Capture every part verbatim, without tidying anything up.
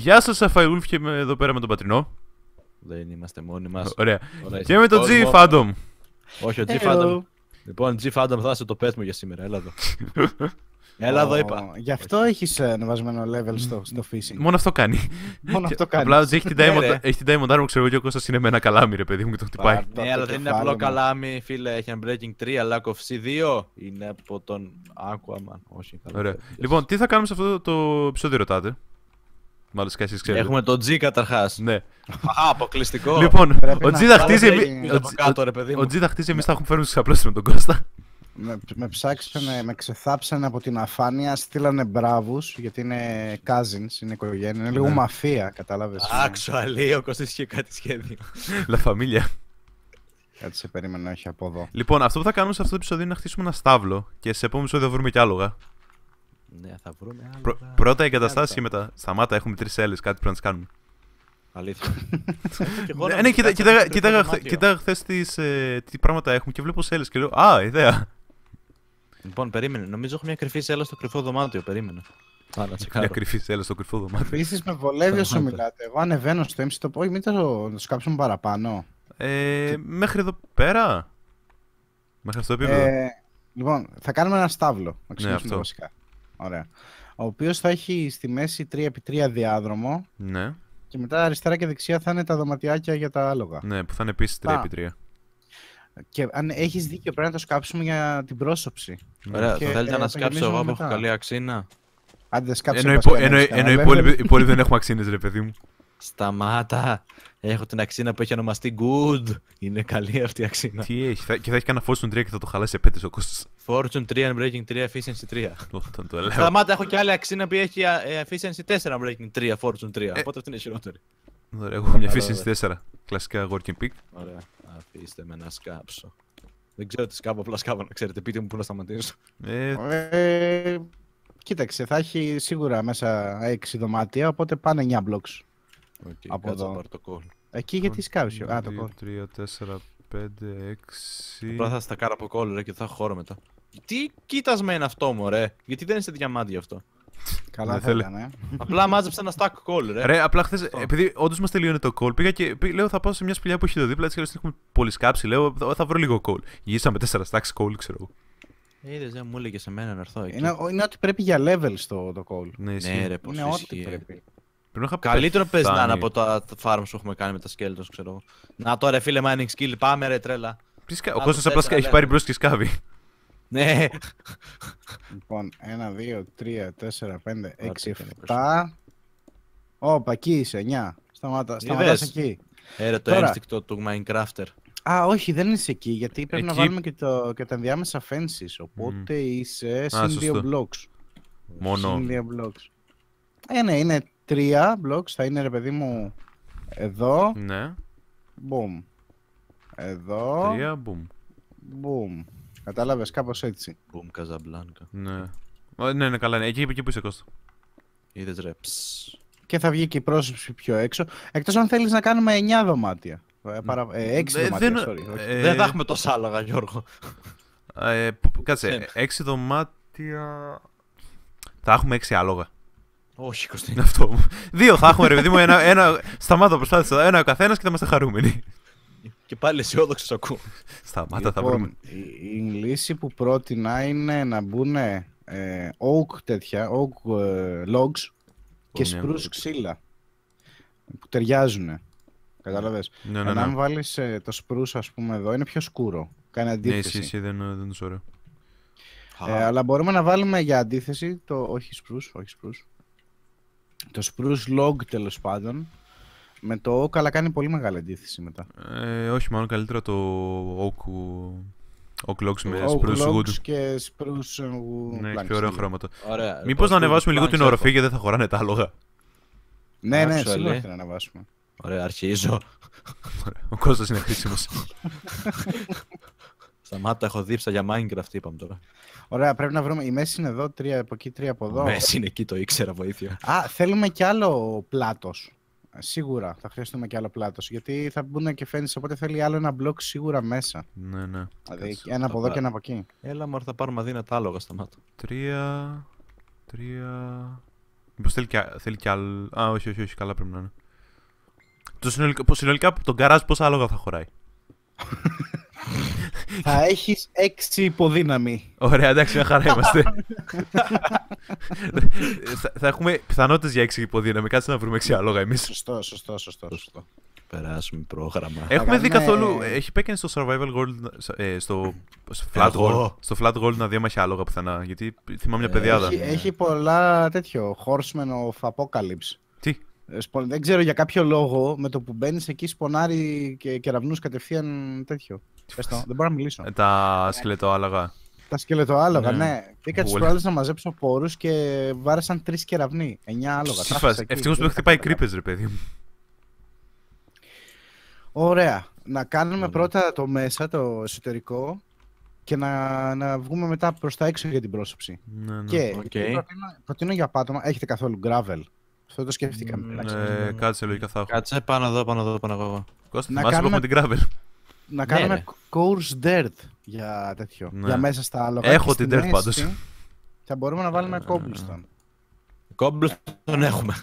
Γεια σας, Αφαϊγούλφ, και είμαι εδώ πέρα με τον Πατρινό. Δεν είμαστε μόνοι μας. Ωραία. Ωραία. Και με τον G-Fantom. Όχι, ο G-Fantom. Λοιπόν, G-Fantom, θα είσαι το πες μου για σήμερα. Έλα εδώ. Έλα εδώ, είπα. Γι' αυτό έχεις ανεβασμένο level στο, στο fishing. Μόνο αυτό κάνει. Μόνο αυτό κάνει. Απλά έχει την Diamond Armor, ξέρω εγώ, και ο Κώστας είναι με ένα καλάμι, ρε παιδί μου, και τον χτυπάει. Ναι, αλλά δεν είναι απλό καλάμι, φίλε. Έχει Unbreaking τρία, Lack of σι δύο. Είναι από τον Aquaman. Όχι. Ωραία. Λοιπόν, τι θα κάνουμε σε αυτό το επεισόδιο, ρωτάτε. Μάλιστα και εσείς ξέρετε. Έχουμε τον G καταρχάς. Ναι. Α, αποκλειστικό. Λοιπόν, ο G θα χτίσει. Ο G θα χτίσει, εμείς θα έχουμε φέρνει τους απλώσεις με τον Κώστα. Με, με ψάξανε, με ξεθάψανε από την αφάνεια, στείλανε μπράβους, γιατί είναι cousins, είναι οικογένεια, είναι λίγο μαφία, κατάλαβες. Actually, ο Κώστας είχε κάτι σχέδιο. La familia. Κάτι σε περίμενα, όχι από εδώ. Λοιπόν, αυτό που θα κάνουμε σε αυτό το επεισόδιο είναι να χτίσουμε ένα στάβλο και σε επόμενο επεισόδιο θα βρούμε κι άλογα. Ναι, θα βρούμε άλογα. Πρω, πρώτα εγκαταστάσεις και μετά. Σταμάτα, έχουμε τρεις σέλες, κάτι πρέπει να τις κάνουμε. Αλήθεια. Ναι, κοίταγα χθες τι πράγματα έχουμε και βλέπω σέλες και λέω α, ιδέα. Λοιπόν, περίμενε. Νομίζω έχω μια κρυφή σέλα στο κρυφό δωμάτιο. Περίμενε. Άρα, μια κρυφή σέλα στο κρυφό δωμάτιο. Επίσης με βολεύει όσο μιλάτε. Εγώ ανεβαίνω στο έμψη το πω, μην το σκάψουμε παραπάνω. Ε, μέχρι εδώ πέρα. Μέχρι αυτό το επίπεδο. Ε, λοιπόν, θα κάνουμε ένα στάβλο. Να ξεκινήσουμε βασικά. Ωραία. Ο οποίος θα έχει στη μέση τρία επί τρία διάδρομο. Ναι. Και μετά αριστερά και δεξιά θα είναι τα δωματιάκια για τα άλογα. Ναι, που θα είναι επίσης τρία επί τρία. Και αν έχεις δίκιο, πρέπει να το σκάψουμε για την πρόσωψη. Ωραία, και θα θέλετε ε, να σκάψω εγώ που έχω καλή αξίνα. Άντε δεν σκάψω εγώ. Ενώ οι υπόλοιποι δεν έχουμε αξίνες, ρε παιδί μου. Σταμάτα. Έχω την αξίνα που έχει ονομαστεί Good. Είναι καλή αυτή η αξίνα. Τι έχει, θα, και θα έχει κανένα Fortune τρία και θα το χαλάσει σε πέτες ο Κώστας. Fortune τρία, Unbreaking τρία, Efficiency τρία. Σταμάτα, έχω και άλλη αξίνα που έχει Efficiency τέσσερα, Unbreaking τρία, Fortune τρία. Οπότε αυτή είναι χειρότερη. Ωραία, έχω μια Efficiency τέσσερα. Κλασικά working pick. Ωραία. Αφήστε με να σκάψω. Δεν ξέρω τι σκάβω, απλά σκάβω, να ξέρετε. Πείτε μου πού να σταματήσω. Ε... Ε, κοίταξε, θα έχει σίγουρα μέσα έξι δωμάτια, οπότε πάνε εννιά blocks. Okay, από εδώ. Εκεί γιατί σκάβεις. Α, το call. τρία, τέσσερα, πέντε, έξι. Απλά θα στα κάνω από call, ρε, και θα έχω χώρο μετά. Τι κοίτασμα είναι αυτό, μωρέ. Γιατί δεν είσαι διαμάντι αυτό. Καλά δεν θα ήταν, ε. Απλά μάζεψα ένα stack call, ρε. Ρε, απλά χθες, επειδή όντως μας τελείωνε το call, πήγα και πή, λέω θα πάω σε μια σπηλιά που έχει εδώ δίπλα, έτσι και έχουμε πολύ σκάψει, λέω θα, θα βρω λίγο call. Γύρισαμε τέσσερα stacks call, ξέρω εγώ. Είδες, δεν μου έλεγε σε μένα να έρθω εκεί. Είναι, είναι ότι πρέπει για level στο το call. Ναι, ναι ρε, πώς ισχύει. Πρέπει. Πρέπει καλύτερο πες να είναι από τα farms που έχουμε κάνει με τα skeletons, ξέρω εγώ. Να τώρα φίλε mining skill, πάμε ρε τρέλα. Πίσκα, ο Κώστας απλά έχει πάρει μπρος και σκάβει. Ναι. Λοιπόν, ένα, δύο, τρία, τέσσερα, πέντε, έξι, εφτά. Όπα, εκεί είσαι, εννιά. Σταματάς εκεί. Έρε το ένστικτο του Minecrafter. Α, όχι, δεν είσαι εκεί, γιατί πρέπει να βάλουμε και τα ενδιάμεσα fences. Οπότε είσαι συν δύο blocks. Μόνο. Συν δύο blocks. Ε, ναι, είναι τρία blocks, θα είναι ρε παιδί μου εδώ. Ναι. Boom. Εδώ. τρία, boom. Boom. Κατάλαβες, κάπως έτσι. Boom, Casablanca. Ναι. Ω, ναι, ναι, καλά, ναι. Εκεί, εκεί που είσαι, Κώστα. Είδες ρε. Ψ. Και θα βγει και η πρόσωψη πιο έξω. Εκτός αν θέλεις να κάνουμε εννιά δωμάτια. Ε, παρα... ε, έξι ε, δωμάτια, δεν... sorry. Ε... Δεν θα έχουμε τόσα άλογα, Γιώργο. Ε, κάτσε, έξι δωμάτια... Θα έχουμε έξι άλογα. Όχι, Κωστή. Είναι αυτό. Δύο θα έχουμε, ρε παιδί μου, ένα... ένα... Σταμάτα, προσπάθησα. Ένα ο καθένας και θα είμαστε χαρούμενοι. Και πάλι αισιόδοξος ακούω. Σταμάτα, θα βρούμε. Η λύση που πρότεινα είναι να μπουν oak τέτοια, oak logs και spruce ξύλα που ταιριάζουν. Κατάλαβες. Αν βάλεις το spruce, ας πούμε, εδώ είναι πιο σκούρο. Κάνει αντίθεση. Ναι, εσύ δεν είναι ωραίο. Αλλά μπορούμε να βάλουμε για αντίθεση το. Όχι spruce, όχι spruce. Το spruce log τέλος πάντων. Με το oak, αλλά κάνει πολύ μεγάλη αντίθεση μετά. Ε, όχι, μάλλον καλύτερα το oak, oak logs με oak spruce wood. Oak και spruce wood. Ναι, πιο ωραίο χρώμα το. Μήπως να ανεβάσουμε λίγο την οροφή, γιατί δεν θα χωράνε τα άλογα. Ναι, ναι, σίγουρα να ανεβάσουμε. Ωραία, αρχίζω. Ο Κώστας είναι χρήσιμος. Σταμάτα, έχω δίψα για Minecraft, είπαμε τώρα. Ωραία, πρέπει να βρούμε. Η μέση είναι εδώ, τρία από εκεί, τρία από εδώ. Η μέση είναι εκεί, το ήξερα, βοήθεια. Α, θέλουμε κι άλλο πλάτος. Σίγουρα θα χρειαστούμε και άλλο πλάτος, γιατί θα μπουν και φαίνεις, οπότε θέλει άλλο ένα μπλοκ σίγουρα μέσα. Ναι, ναι. Δηλαδή κάτσε, ένα από εδώ πάρ... και ένα από εκεί. Έλα μωρ, θα πάρουμε αδύνατα άλογα, σταμάτω. Τρία... Τρία... Μήπως θέλει και, θέλει και άλλο. Α, όχι, όχι, όχι, καλά πρέπει να είναι. Το συνολικά, συνολικά τον γκαράζ πόσα άλογα θα χωράει? Θα έχεις έξι υποδύναμη. Ωραία, εντάξει, μια χαρά είμαστε. θα, θα έχουμε πιθανότητες για έξι υποδύναμη. Κάτσε να βρούμε έξι άλογα εμείς. Σωστό, σωστό, σωστό, σωστό. Περάσουμε πρόγραμμα. Έχουμε δει καθόλου. Έχει παίκνει στο survival gold. Ε, στο, στο, flat gold, στο flat gold να διαμάχει άλογα πουθενά. Γιατί θυμάμαι μια παιδιάδα. Έχει, έχει πολλά τέτοιο. Horseman of Apocalypse. Τι? Δεν ξέρω για κάποιο λόγο με το που μπαίνεις εκεί σπονάρει και κεραυνούς κατευθείαν τέτοιο. Έστω, δεν μπορώ να μιλήσω. Ε, τα σκελετοάλογα. Τα σκελετοάλογα, ναι. ναι. Πήγα τις προάλλες να μαζέψω πόρους και βάρεσαν τρεις κεραυνοί. Εννιά άλογα. Ευτυχώς που δεν χτυπάει κρύπες, ρε παιδί μου. Ωραία. Να κάνουμε Ωραία. πρώτα το μέσα, το εσωτερικό. Και να, να βγούμε μετά προς τα έξω για την πρόσωψη. Ναι, ναι. Και okay. προτείνω, προτείνω για πάτωμα. Έχετε καθόλου gravel? Αυτό το σκέφτηκαμε. Ε, κάτσε, λογικά θα έχω. Κάτσε, πάνω εδώ, πάνω εδώ, πάνω εγώ. Κώστα, να κάνουμε την gravel. Να κάνουμε ναι, coarse dirt για τέτοιο. Ναι. Για μέσα στα άλογα. Έχω την dirt πάντως. Θα μπορούμε να βάλουμε cobblestone. Cobblestone έχουμε.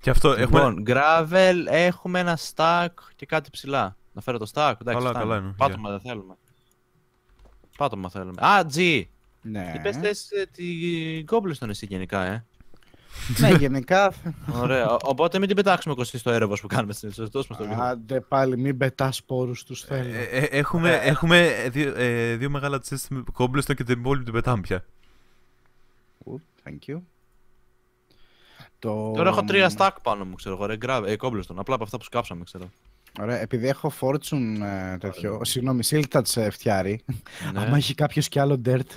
Και αυτό έχουμε. Λοιπόν, gravel, έχουμε ένα stack και κάτι ψηλά. Να φέρω το stack. Εντάξει, καλά, καλά είναι. Πάτωμα yeah. δεν θέλουμε. Πάτωμα θέλουμε. Α, G! Ναι. Και πες θες την cobblestone εσύ γενικά, ε. Ναι, γενικά. Ωραία. Οπότε μην την πετάξουμε κοστί στο έρευος που κάνουμε στην Ελλάδα. Άντε πάλι, μην πετά πόρου του θέλει. Έχουμε δύο μεγάλα τσέστη κόμπλεστο και την πόλη την πετάμε πια. Thank you. Τώρα έχω τρία stack πάνω μου, ξέρω εγώ. Κόμπλεστο. Απλά από αυτά που σκάψαμε, ξέρω. Ωραία, επειδή έχω fortune τέτοιο. Συγγνώμη, Siltat σε φτιάρει. Άμα έχει κάποιο κι άλλο dirt.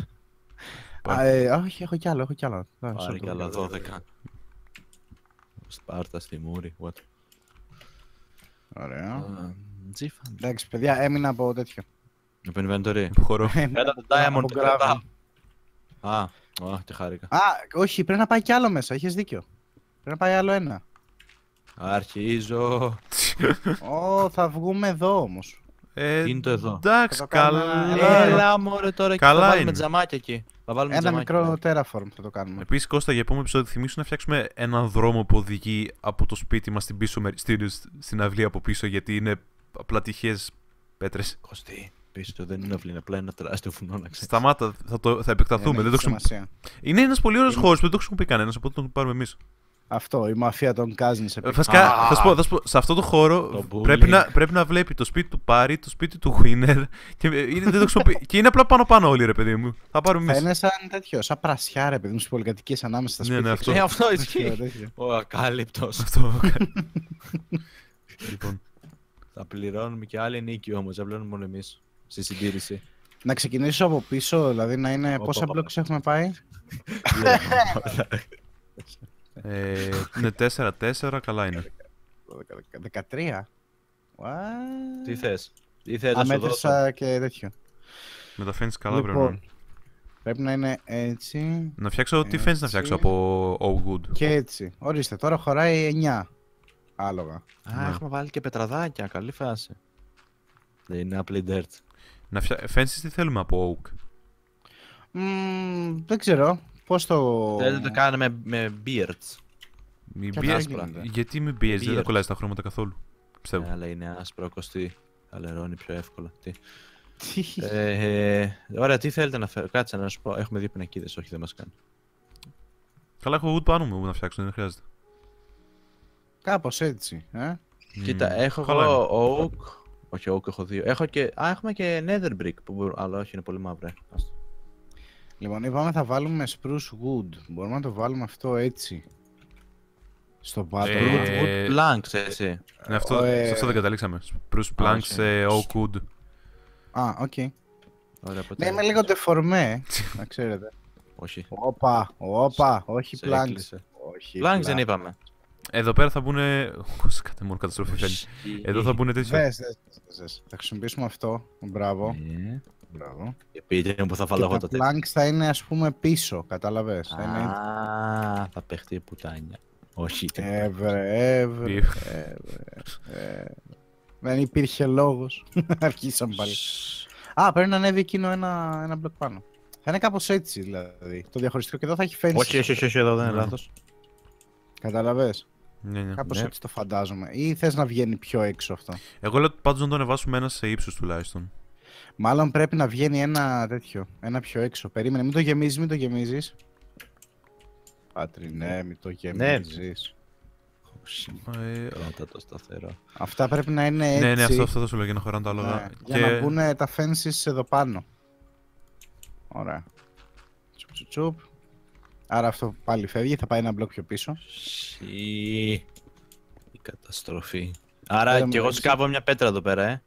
Α, ε, όχι, έχω κι άλλο, έχω κι άλλο. Πάρε κι άλλα δώδεκα. Σπάρτα στη Μούρη, what. Ωραία. G-Fantom. Εντάξει, παιδιά, έμεινα από τέτοιο. Από inventory. Χωρώ. Πέτα το diamond, πέτα. Α, τι χάρηκα. Α, όχι, πρέπει να πάει κι άλλο μέσα, έχεις δίκιο. Πρέπει να πάει άλλο ένα. Αρχίζω. Ω, θα βγούμε εδώ όμως. Είναι το εδώ. Εντάξει, καλά. Έλα, μωρέ, τώρα και θα βάλουμε τζαμάκια εκεί. Ένα μικρό terraform θα το κάνουμε. Επίσης, Κώστα, για επόμενο επεισόδιο θυμίσου να φτιάξουμε έναν δρόμο που οδηγεί από το σπίτι μας στην, πίσω, στην, στην αυλή από πίσω, γιατί είναι απλά τυχαίες πέτρες. Κωστή, πίσω δεν είναι αυλή, είναι απλά ένα τεράστιο φουνό, να ξέρεις. Σταμάτα, θα, το, θα επεκταθούμε. Δεν το ξε... Είναι ένας πολύ ωραίος είναι... χώρος που δεν το έχουμε πει κανένας, οπότε τον πάρουμε εμείς. Αυτό, η μαφία των Κάζνης επεκταθούμε. Φασικά, θα σου πω, θα σου πω, σε αυτό το χώρο το πρέπει, να, πρέπει να βλέπει το σπίτι του Πάρη, το σπίτι του Winner και, είναι, δεν το και είναι απλά πάνω-πάνω όλοι, ρε παιδί μου. Θα πάρουμε εμείς. Θα είναι σαν τέτοιο, σαν πρασιά, ρε παιδί μου, στις πολυκατοικίες ανάμεσα στα σπίτια. Ναι, ναι, αυτό. Ε, αυτό ισχύει. Ο ακάλυπτος. Αυτό. Λοιπόν, θα πληρώνουμε και άλλη νίκη όμως, θα πληρώνουμε μόνο εμείς στη συντήρηση. Να ξεκινήσω από πίσω, δηλαδή να είναι oh, πόσα oh, μπλοκς oh. έχουμε πάει. Ε, είναι τέσσερα τέσσερα, καλά είναι. δεκατρία. What? Τι θες? Τι θες να σου δώσω? Αμέτρησα και τέτοιο. Με τα fence καλά λοιπόν, πρέπει να είναι. Πρέπει να είναι έτσι. Να φτιάξω, έτσι. Τι fence να φτιάξω από Oak Wood? Και έτσι, ορίστε, τώρα χωράει εννιά άλογα. Α, ναι. Έχουμε βάλει και πετραδάκια, καλή φάση. Δεν είναι απλή dirt. Να φτιά... Fences τι θέλουμε από Oak? Mm, δεν ξέρω. Πώς το... Θέλετε το κάνουμε με beards. Με beards, γιατί με beards, δεν τα κολλάζει τα χρώματα καθόλου. Πιστεύω. Ναι, αλλά είναι άσπρο, κοστί. Αλερώνει πιο εύκολα. Τι. ε, ε, ωραία, τι θέλετε να φέρω. Κάτσε να σου πω. Έχουμε δύο πινακίδες, όχι δεν μας κάνει. Καλά, έχω wood πάνω μου να φτιάξω, δεν χρειάζεται. Κάπως έτσι, ε. Κοίτα, mm. έχω εγώ oak. Όχι, oak έχω δύο. Έχω και... Α, έχουμε και nether brick. Που... Αλλά όχι, είναι πολύ μαύρα. Λοιπόν, είπαμε θα βάλουμε spruce wood. Μπορούμε να το βάλουμε αυτό έτσι. Στο πάτο. Spruce wood planks, έτσι. Ναι, αυτό, ε... σε αυτό δεν καταλήξαμε. Spruce planks, okay. Oak wood. Α, οκ. Okay. Ναι, είμαι λίγο τεφορμέ, να ξέρετε. Όχι. Όπα, όπα, όχι planks. Planks δεν είπαμε. Εδώ πέρα θα μπουνε... Κάτε μόνο καταστροφή φαίνει. Εδώ θα μπουνε τέτοιο. Δες, δες, θα χρησιμοποιήσουμε αυτό. Μπράβο. Μπράβο. Και πείτε που θα βάλω εγώ το τέτοιο. Τα planks θα είναι ας πούμε πίσω, κατάλαβες. Α, είναι... θα παιχτεί η πουτάνια. Όχι. Εύρε, εύρε, εύρε. Δεν υπήρχε λόγος. Αρχίσαμε πάλι. Α, πρέπει να ανέβει εκείνο ένα, ένα μπλοκ πάνω. Θα είναι κάπως έτσι δηλαδή. Το διαχωριστικό και εδώ θα έχει φαίνεται. Όχι, όχι, όχι, εδώ δεν είναι λάθος. Καταλαβες. Ναι, ναι. Κάπως ναι. Έτσι το φαντάζομαι. Ή θες να βγαίνει πιο έξω αυτό. Εγώ λέω πάντως να το ανεβάσουμε ένα σε ύψος τουλάχιστον. Μάλλον πρέπει να βγαίνει ένα τέτοιο. Ένα πιο έξω. Περίμενε, μην το γεμίζεις, μην το γεμίζεις. Πάτρι, ναι, μην το γεμίζεις. Κράτα το σταθερά. Αυτά πρέπει να είναι έτσι. Ναι, ναι, αυτό, αυτό θα σου λέω για να χωράνε τα άλογα. Ναι. Και... για να μπουν τα fences εδώ πάνω. Ωραία. Τσουπ, τσουπ, τσουπ. Άρα αυτό πάλι φεύγει, θα πάει ένα μπλοκ πιο πίσω. Σι... η καταστροφή. Άρα κι εγώ σκάβω μια πέτρα εδώ πέρα, ε.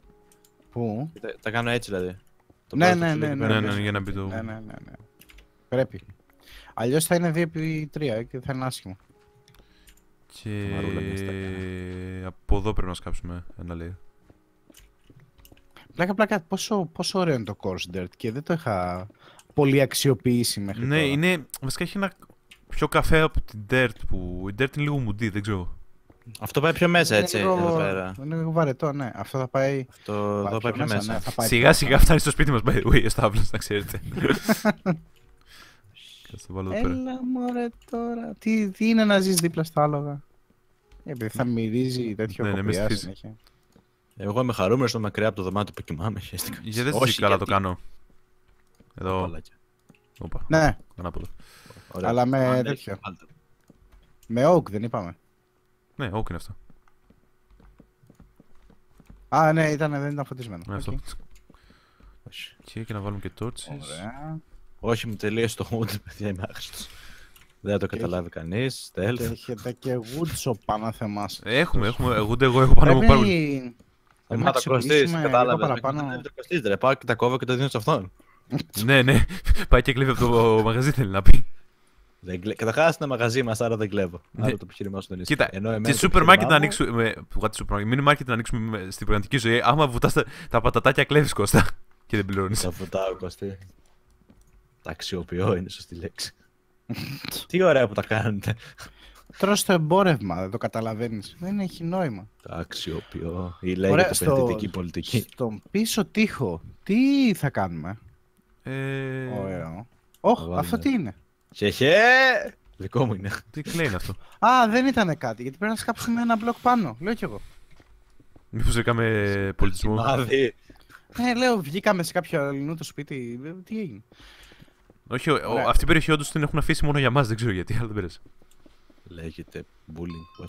Πού? Τα, τα κάνω έτσι δηλαδή. Το ναι, ναι, ναι, ναι, ναι, ναι, για να μπει το... ναι, ναι, ναι, ναι. Πρέπει. Αλλιώς θα είναι δύο επί τρία και θα είναι άσχημο. Και... από εδώ πρέπει να σκάψουμε ένα λίγο. Πλάκα, πλάκα, πόσο, πόσο ωραίο είναι το course dirt και δεν το είχα... πολύ αξιοποίηση μέχρι ναι, τώρα. Είναι, βασικά έχει ένα πιο καφέ από την dirt που... η dirt είναι λίγο μουντή, δεν ξέρω. Αυτό πάει πιο μέσα έτσι, λίγο... εδώ πέρα. Είναι λίγο βαρετό, ναι. Αυτό θα πάει... αυτό εδώ πάει, πάει πιο μέσα. μέσα. Ναι, πάει σιγά πιο... σιγά φτάνει στο σπίτι μας, by the way, ο Σταύλος, να ξέρετε. Έλα μωρέ τώρα. Τι, τι είναι να ζεις δίπλα στα άλογα. Επειδή θα μυρίζει τέτοιο ναι, κοπιά ναι, συνέχεια. Εγώ είμαι χαρούμενος στο μακριά από το δωμάτιο που κοιμάμαι. Γιατί δεν ξέρω καλά το κάνω. Εδώ. Οπα. Ναι. Ανάποδα. Αλλά με τέτοιο. Με oak δεν είπαμε. Ναι, oak είναι αυτό. Α, ναι, ήταν, δεν ήταν φωτισμένο. Ναι, okay. Αυτό. Όχι. Και, και να βάλουμε και torches. Ωραία. Όχι, μου τελείωσε το wood, παιδιά, είμαι άχρηστος. Δεν θα το καταλάβει κανείς. Τέλος. Έχετε και wood shop πάνω θεμά. Έχουμε, έχουμε. Εγώ εγώ έχω πάνω μου πάρουν. Εμά τα κοστίζει, κατάλαβε. Δεν το κοστίζει, ρε. Πάω και τα κόβω και το δίνω σε αυτόν. Ναι, ναι. Πάει και κλέβει από το μαγαζί, θέλει να πει. Καταρχάς είναι μαγαζί μας, άρα δεν κλέβω. Άρα το επιχείρημά σου δεν είναι. Κοίτα, τη σούπερ μάρκετ να ανοίξουμε. Μίνι μάρκετ να ανοίξουμε στην πραγματική ζωή. Άμα βουτάς τα πατατάκια, κλέβεις Κώστα. Και δεν πληρώνεις. Τα βουτάω, Κωστή. Τα αξιοποιώ, είναι σωστή λέξη. Τι ωραία που τα κάνετε. Τρως το εμπόρευμα, δεν το καταλαβαίνεις. Δεν έχει νόημα. Τα αξιοποιώ. Η λέγεται επενδυτική πολιτική. Στον πίσω τοίχο, τι θα κάνουμε. Ε... ωραίο. Όχ, oh, αυτό τι είναι. Χεχέ! Δικό μου είναι. Τι κλαίει αυτό. Α, δεν ήταν κάτι, γιατί πρέπει να σκάψουμε ένα μπλοκ πάνω. Λέω κι εγώ. Μήπως έκαμε πολιτισμό. Μάδι. Ναι, λέω, βγήκαμε σε κάποιο αλληνού το σπίτι. Τι έγινε. Όχι, ο, ο, αυτή η περιοχή όντως την έχουν αφήσει μόνο για μας. Δεν ξέρω γιατί, αλλά δεν πέρασε. Λέγεται bullying.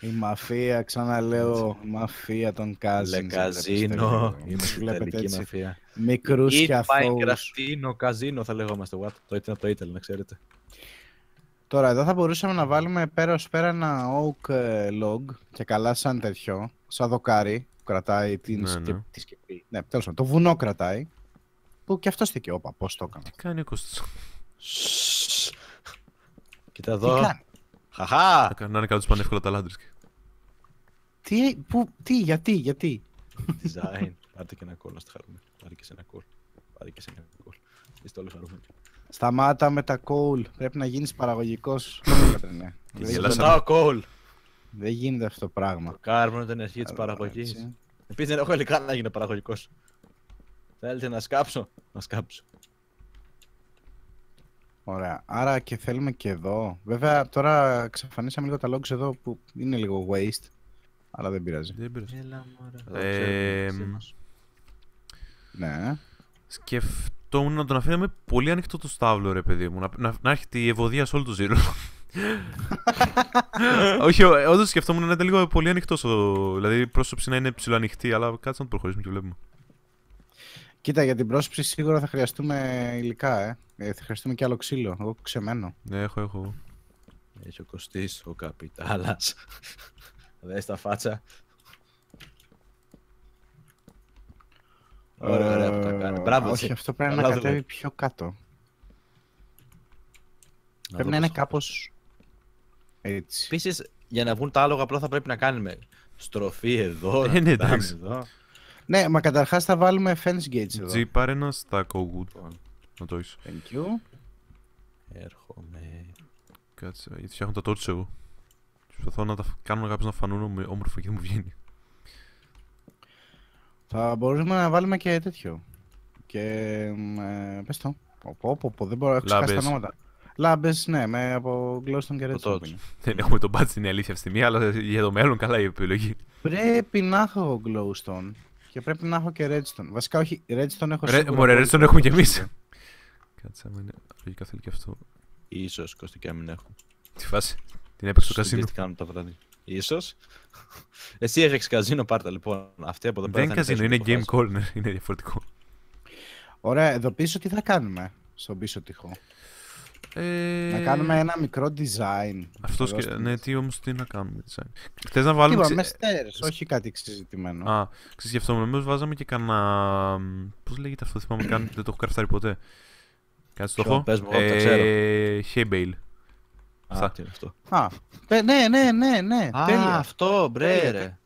Η μαφία, ξαναλέω, μαφία των Κάζινς. Καζίνο, είμαι στην Ιταλική μαφία. Μικρούς και αθώους. Minecraftino, καζίνο θα λέγομαστε, what, το ήταν από το Ιταλ, να ξέρετε. Τώρα εδώ θα μπορούσαμε να βάλουμε πέρα ως πέρα ένα oak log και καλά σαν τέτοιο, σαν δοκάρι που κρατάει την σκεπή. Ναι, τέλος πάντων, το βουνό κρατάει, που και αυτός θήκε, όπα, πώς το έκανα. Τι κάνει ο Κώστας. Κοίτα εδώ. Χαχά! Να είναι κάποιος πανεύκολα τα λάντρισκε. Τι, που, τι, γιατί, γιατί. Design. Πάρτε και ένα κόλ, να στη χαρούμε. Πάρε και σε ένα κόλ. Πάρε και σε ένα κόλ. Είστε όλοι χαρούμενοι. Σταμάτα με τα κόλ. Πρέπει να γίνεις παραγωγικός. Σταματάω κόλ. Δεν γίνεται αυτό το πράγμα. Το κάρβουνο είναι αρχή της παραγωγής. Επίσης δεν έχω υλικά να γίνω παραγωγικός. Θέλετε να σκάψω. Να σκάψω. Ωραία, άρα και θέλουμε και εδώ. Βέβαια τώρα εξαφανίσαμε λίγο τα logs εδώ που είναι λίγο waste. Αλλά δεν πειράζει. Δεν πειράζει. Έλα, μωρά. Ε, ε, ναι. Σκεφτόμουν να τον αφήναμε πολύ ανοιχτό το στάβλο, ρε παιδί μου. Να, να, να έρχεται η ευωδία σε όλο το ζύρο. Όχι, όντως σκεφτόμουν να ήταν λίγο πολύ ανοιχτός. Δηλαδή η πρόσωψη να είναι ψηλοανοιχτή, αλλά κάτσε να το προχωρήσουμε και βλέπουμε. Κοίτα, για την πρόσωψη σίγουρα θα χρειαστούμε υλικά, ε. Θα χρειαστούμε κι άλλο ξύλο. Εγώ ξεμένω. Ναι, έχω, έχω. Έχει ο Κωστής, ο καπιτάλας. Δες τα φάτσα. Ωραία, ωραία που τα κάνει. Μπράβο. Όχι, αυτό πρέπει να κατέβει πιο κάτω. Πρέπει να είναι κάπως... έτσι. Επίσης, για να βγουν τα άλογα απλά θα πρέπει να κάνουμε στροφή εδώ, να κοιτάμε εδώ. Ναι, μα καταρχάς θα βάλουμε fence gates εδώ. G, πάρε ένα stack of wood. Να το έχεις. Thank you. Έρχομαι. Κάτσε, γιατί φτιάχνω τα torches εγώ. Προσπαθώ να τα κάνουμε κάποιες να φανούν όμορφα και δεν μου βγαίνει. Θα μπορούσαμε να βάλουμε και τέτοιο. Και... Ε, πες το. Πω πω πω, δεν μπορώ να ξεχάσει τα νόματα. Λάμπες, ναι, με, από Glowstone και Redstone. Δεν έχουμε τον μπάτζ στην αλήθεια αυτή τη στιγμή, αλλά για το μέλλον καλά η επιλογή. Πρέπει να έχω Glowstone και πρέπει να έχω και Redstone. Βασικά, όχι, Redstone έχω σίγουρα. Μωρέ, Redstone έχουμε κι εμείς. Κάτσε, άμα είναι λογικά θέλει και αυτό. Ίσως, Κώστη, και αν μην έχω. Τι φάση, την έπαιξε στο καζίνο. Τι κάνουμε το βράδυ. Ίσως. Εσύ έχεις καζίνο, πάρτα λοιπόν. Αυτή από εδώ πέρα. Δεν καζίνο, είναι game corner, είναι διαφορετικό. Ωραία, εδώ πίσω τι θα κάνουμε στον πίσω τοίχο. Ε... Να κάνουμε ένα μικρό design. Αυτός και... Ναι, τι όμως, τι να κάνουμε design. Θες να βάλουμε... Είπαμε stairs, όχι κάτι συζητημένο. Α, ξέρεις, γι' αυτό μεμείς βάζαμε και κανένα... Πώς λέγεται αυτό, θυμάμαι καν, δεν το έχω κραφτάρει ποτέ. Κάτσε το έχω. Πες μου, εγώ το ξέρω. Haybale. Α, τι είναι αυτό. Α, ναι, ναι, ναι, ναι. Α, αυτό, μπρε, ρε.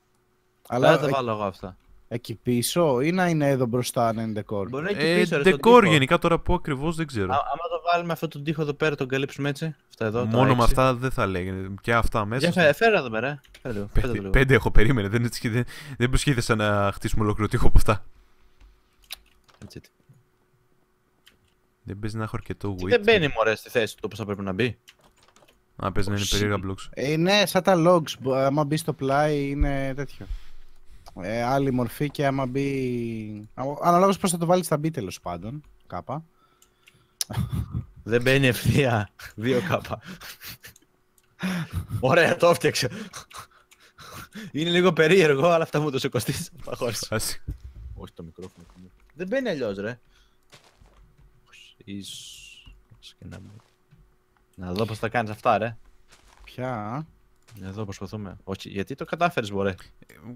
Αλλά δεν τα βάλω εγώ αυτά. Εκεί πίσω ή να είναι εδώ μπροστά, να είναι decor. Μπορεί να είναι εκεί πίσω. Ε, decor γενικά τώρα που ακριβώς δεν ξέρω. Α, άμα το βάλουμε αυτό τον τοίχο εδώ πέρα, τον καλύψουμε έτσι. Αυτά εδώ, μόνο έξι. Με αυτά δεν θα λέγεται. Και αυτά μέσα. Φέρα φέρα εδώ πέρα. Πέντε, πέντε έχω, περίμενε. Δεν, δεν, δεν προσχύθησα να χτίσουμε ολόκληρο τοίχο από αυτά. Έτσι. Δεν παίζει να έχω αρκετό width. Δεν μπαίνει μωρέ στη θέση του όπως θα πρέπει να μπει. Α, παίζει να είναι περίεργα blocks. Ε, ναι, σαν τα logs. Άμα μπει στο πλάι είναι τέτοιο. Ε, άλλη μορφή και άμα μπει... Αναλόγως πώς θα το βάλεις θα μπει τέλος πάντων. Κάπα. Δεν μπαίνει ευθεία. Δύο κάπα. Ωραία, το έφτιαξε. Είναι λίγο περίεργο, αλλά αυτά μου το σε κοστίζει. Παχώρησε. Όχι το μικρόφωνο. Δεν μπαίνει αλλιώς, ρε. Να δω πώς θα κάνεις αυτά, ρε. Ποια... Εδώ προσπαθούμε. Όχι, γιατί το κατάφερες, μωρέ.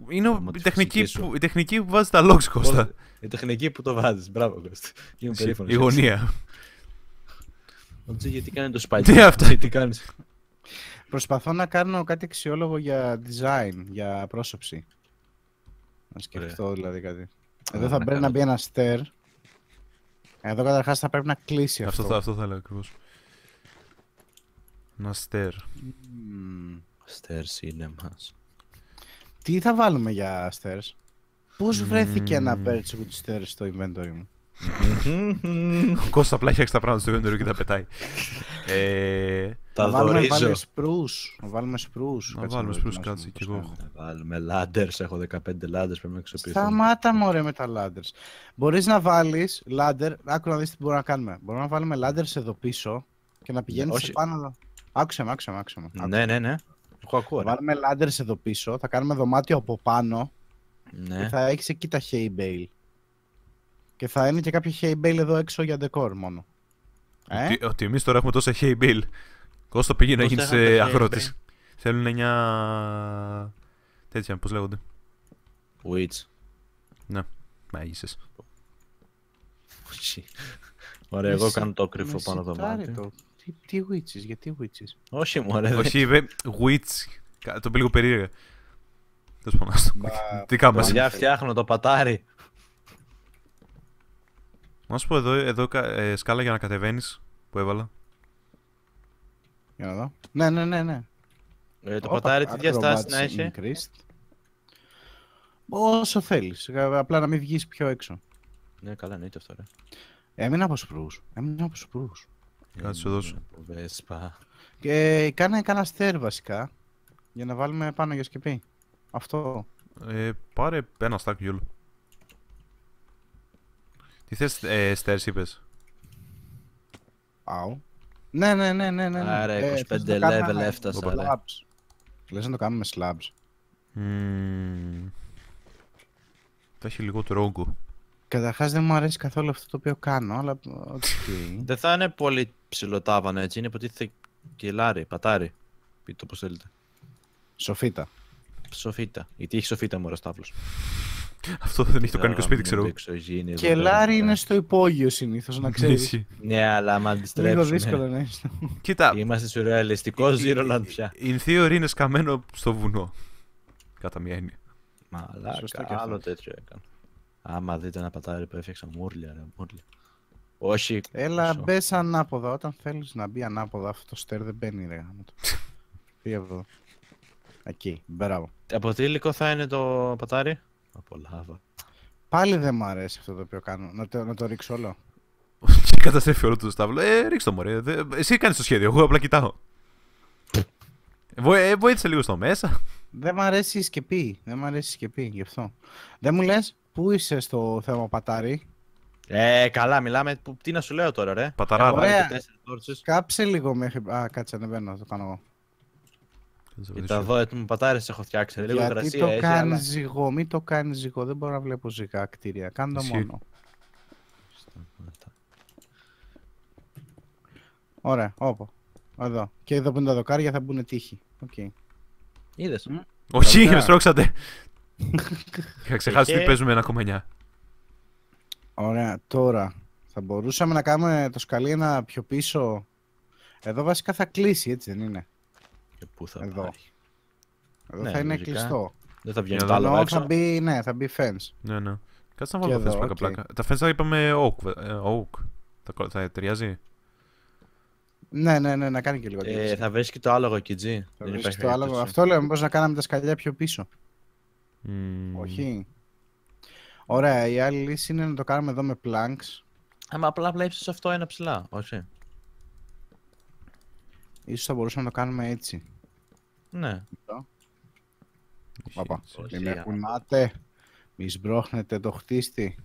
Είναι η τεχνική, που, η τεχνική που βάζει τα logs, Κώστα. Η τεχνική που το βάζεις. Μπράβο, Κώστα. Είμαι περήφανος. Η γωνία. Ότζι, γιατί κάνει το σπάκι. Τι αυτά. Τι κάνεις. Προσπαθώ να κάνω κάτι αξιόλογο για design, για πρόσωψη. Να σκεφτώ δηλαδή κάτι. Εδώ θα πρέπει να μπει ένα stair. Εδώ καταρχάς θα πρέπει να κλείσει αυτό. Αυτό θα, αυτό θα λέω ακριβώς. Ένα stair. Stairs είναι μας. Τι θα βάλουμε για stairs. Πώς βρέθηκε mm. ένα birch stairs στο inventory μου. Ο Κώστας απλά έχει τα πράγματα στο inventory και τα πετάει. ε, τα βάλουμε, βάλουμε σπρούς. Να βάλουμε σπρούς. Να βάλουμε σπρούς, κάτσε κι εγώ. Να βάλουμε ladders. Έχω δεκαπέντε ladders πρέπει να εξοπλιστούν. Σταμάτα μωρέ με τα ladders. Μπορείς να βάλεις ladder. Άκου να δεις τι μπορούμε να κάνουμε. Μπορούμε να βάλουμε ladders εδώ πίσω και να πηγαίνεις πάνω. Άκουσε με, άκουσε με, άκουσε με. Ναι, ναι, ναι. Έχω ακούω, θα βάλουμε ladders εδώ πίσω, θα κάνουμε δωμάτιο από πάνω. Ναι. Και θα έχεις εκεί τα hay bale. Και θα είναι και κάποιο hay bale εδώ έξω για decor μόνο. Ε? Ότι, ότι εμείς τώρα έχουμε τόσα hay bale. Κώστα πήγε να γίνεις αγρότης. Θέλουν εννιά... τέτοια, πώς λέγονται. Witch. Ναι, μάγισσες. Ωραία, εγώ κάνω το κρυφό πάνω δωμάτιο. Τι witches, γιατί witches. Όχι μωρέ. Όχι είπε witch. Το πήγω περίεργα. Δεν σπονάστο. Τι κάμασε. Για φτιάχνω το πατάρι. Να σου πω εδώ, εδώ ε, σκάλα για να κατεβαίνεις που έβαλα. Για να δω. Ναι, ναι, ναι, ναι. Ε, το Ω, πατάρι τι διαστάσεις να έχει. Increased. Όσο θέλεις. Απλά να μην βγεις πιο έξω. Ναι, καλά εννοείται αυτό ρε. Έμεινα από σπρούς. Έμεινα από σπρούς. Κάτσε σου δώσω. Και κάνε κανένα στέρ βασικά. Για να βάλουμε πάνω για σκεπή. Αυτό. Ε, πάρε ένα stack γιουλ. Τι θες ε, στέρς είπες. Άου. Ναι, ναι, ναι, ναι, ναι. Άρα είκοσι πέντε ε, level έφτασα. Slabs. Λες να το κάνουμε με slabs. Mm. Το έχει λιγότερο όγκο. Καταρχάς δεν μου αρέσει καθόλου αυτό το οποίο κάνω, αλλά okay. Δεν θα είναι πολύ ψηλοτάβανο έτσι, είναι υποτίθεται κελάρι, πατάρι, πείτε το πως θέλετε. Σοφίτα. Σοφίτα, γιατί έχει σοφίτα μωρά Σταύλος. Αυτό δεν έχει το κάνει και σπίτι ξέρω. Κελάρι είναι στο υπόγειο συνήθως να ξέρεις. Ναι, αλλά άμα αντιστρέψουμε. Λίγο δύσκολο να έχεις. Κοίτα. Είμαστε σουρεαλιστικό Ζήρολαντ πια. In theory είναι σκαμμένο στο βουνό. Κατά μία έννοια. Μαλάκα, άλλο τέτοιο έκανα. Άμα δείτε ένα πατάρι που έφτιαξα, μούρλια ρε, μούρλια. Όχι. Έλα μπε ανάποδα, όταν θέλεις να μπει ανάποδα αυτό το στέρ δεν μπαίνει ρε γάμο το. Φύγε εδώ. Εκεί, μπράβο. Από τι υλικό θα είναι το πατάρι? Από λάβα. Πάλι δεν μου αρέσει αυτό το οποίο κάνω, να το, να το ρίξω όλο. καταστρέφει όλο το Σταύλο. Ε, ρίξτε το μωρέ. Δε, εσύ κάνεις το σχέδιο. Εγώ απλά κοιτάω. Ε, βοήθησε λίγο στο μέσα. Δεν μ' αρέσει η σκεπή. Δεν μ' αρέσει η σκεπή γι' αυτό. Δεν μου λες πού είσαι στο θέμα πατάρι. Ε, καλά, μιλάμε. Τι να σου λέω τώρα, ρε. Παταράρα. Ε, κάψε λίγο μέχρι. Α, κάτσε, ανεβαίνω, το κάνω εγώ. Κοίτα εδώ, μου πατάρες έχω φτιάξει. Λίγο υγρασία, το κάνει αλλά... ζυγό, μην το κάνει ζυγό. Δεν μπορώ να βλέπω ζυγά κτίρια. Κάνε το μόνο. Ωραία, όπου. Εδώ. Και εδώ που είναι τα δοκάρια θα μπουν τείχοι. Okay. Είδες. Mm. Όχι, με στρώξατε. Είχα ξεχάσει ότι παίζουμε ένα κόμμα εννιά. Ωραία, τώρα θα μπορούσαμε να κάνουμε το σκαλί ένα πιο πίσω. Εδώ βασικά θα κλείσει, έτσι δεν είναι. Και πού θα εδώ. Εδώ ναι, θα είναι μυζικά. Κλειστό. Δεν θα βγαίνει εδώ, άλλο έξω. Θα μπει, ναι, θα μπει fence. Ναι, ναι. Κάτσε να βάλω fence, πλάκα-πλάκα. Okay. Τα fence θα είπαμε oak. oak. Θα, θα ταιριάζει. Ναι, ναι, ναι, να κάνει και λίγο. Ε, θα βρει και το άλογο εκεί, G. Αυτό λέω, μήπως να κάναμε τα σκαλιά πιο πίσω. Mm. Όχι. Ωραία, η άλλη λύση είναι να το κάνουμε εδώ με planks. Άμα απλά βλέψεις αυτό ένα ψηλά, όχι. Ίσως θα μπορούσαμε να το κάνουμε έτσι. Ναι. Παπα, μη με κουνάτε. Μη σμπρώχνετε το χτίστη.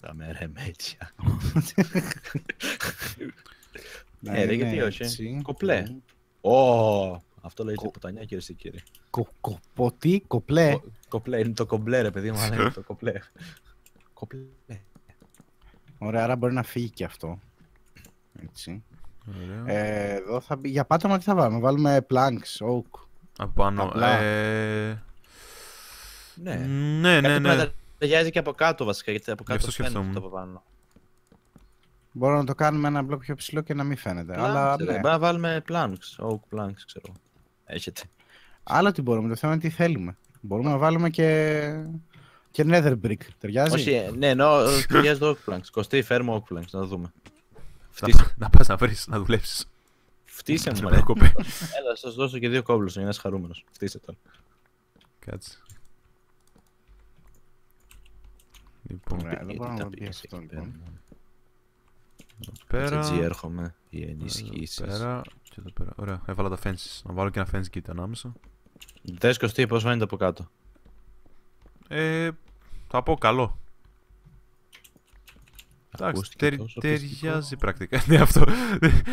Τα με ρεμέτσια. Ε, δεν γιατί όχι. Κοπλέ. Ω, αυτό λέγεται ποτανιά, κύριε και κύριοι. Ποτή, κοπλέ. Κοπλέ, είναι το κομπλέ ρε παιδί μου, αλλά είναι το κομπλέ. Κομπλέ. Ωραία, άρα μπορεί να φύγει και αυτό. Έτσι. Ε, εδώ θα... Για πάτωμα τι θα βάλουμε, βάλουμε planks, oak. Από πάνω, ε... Ναι, ναι, ναι, ναι. Κάτι ταιριάζει και από κάτω βασικά, γιατί από κάτω φαίνεται αυτό από πάνω. Μπορώ να το κάνουμε ένα μπλοκ πιο ψηλό και να μην φαίνεται. Αλλά ναι. Μπορεί να βάλουμε planks, oak planks, ξέρω. Έχετε. Άλλα τι μπορούμε, το θέμα είναι τι θέλουμε. Μπορούμε να βάλουμε και... και nether brick, ταιριάζει. Όχι, ναι, εννοώ, ταιριάζει το oak planks. Κωστή, φέρουμε oak planks, να το δούμε. Φτύσε. Να πας να βρεις, να δουλέψεις. Φτύσε μου, μωρέ. Έλα, σας δώσω και δύο κόμπλους, για να είσαι χαρούμενος. Φτύσε τον. Κάτσε. Λοιπόν, δεν μπορώ να πιέσω αυτό, λοιπόν. Εδώ πέρα. Έτσι έρχομαι, οι ενισχύσεις. Εδώ πέρα και εδώ πέρα. Ωραία, έβαλα τα fences. Να βάλω και ένα fence kit ανάμεσα. Δες Κωστή, πώς φαίνεται από κάτω. Ε, θα πω καλό. Εντάξει, ταιριάζει πρακτικά. Ναι, αυτό.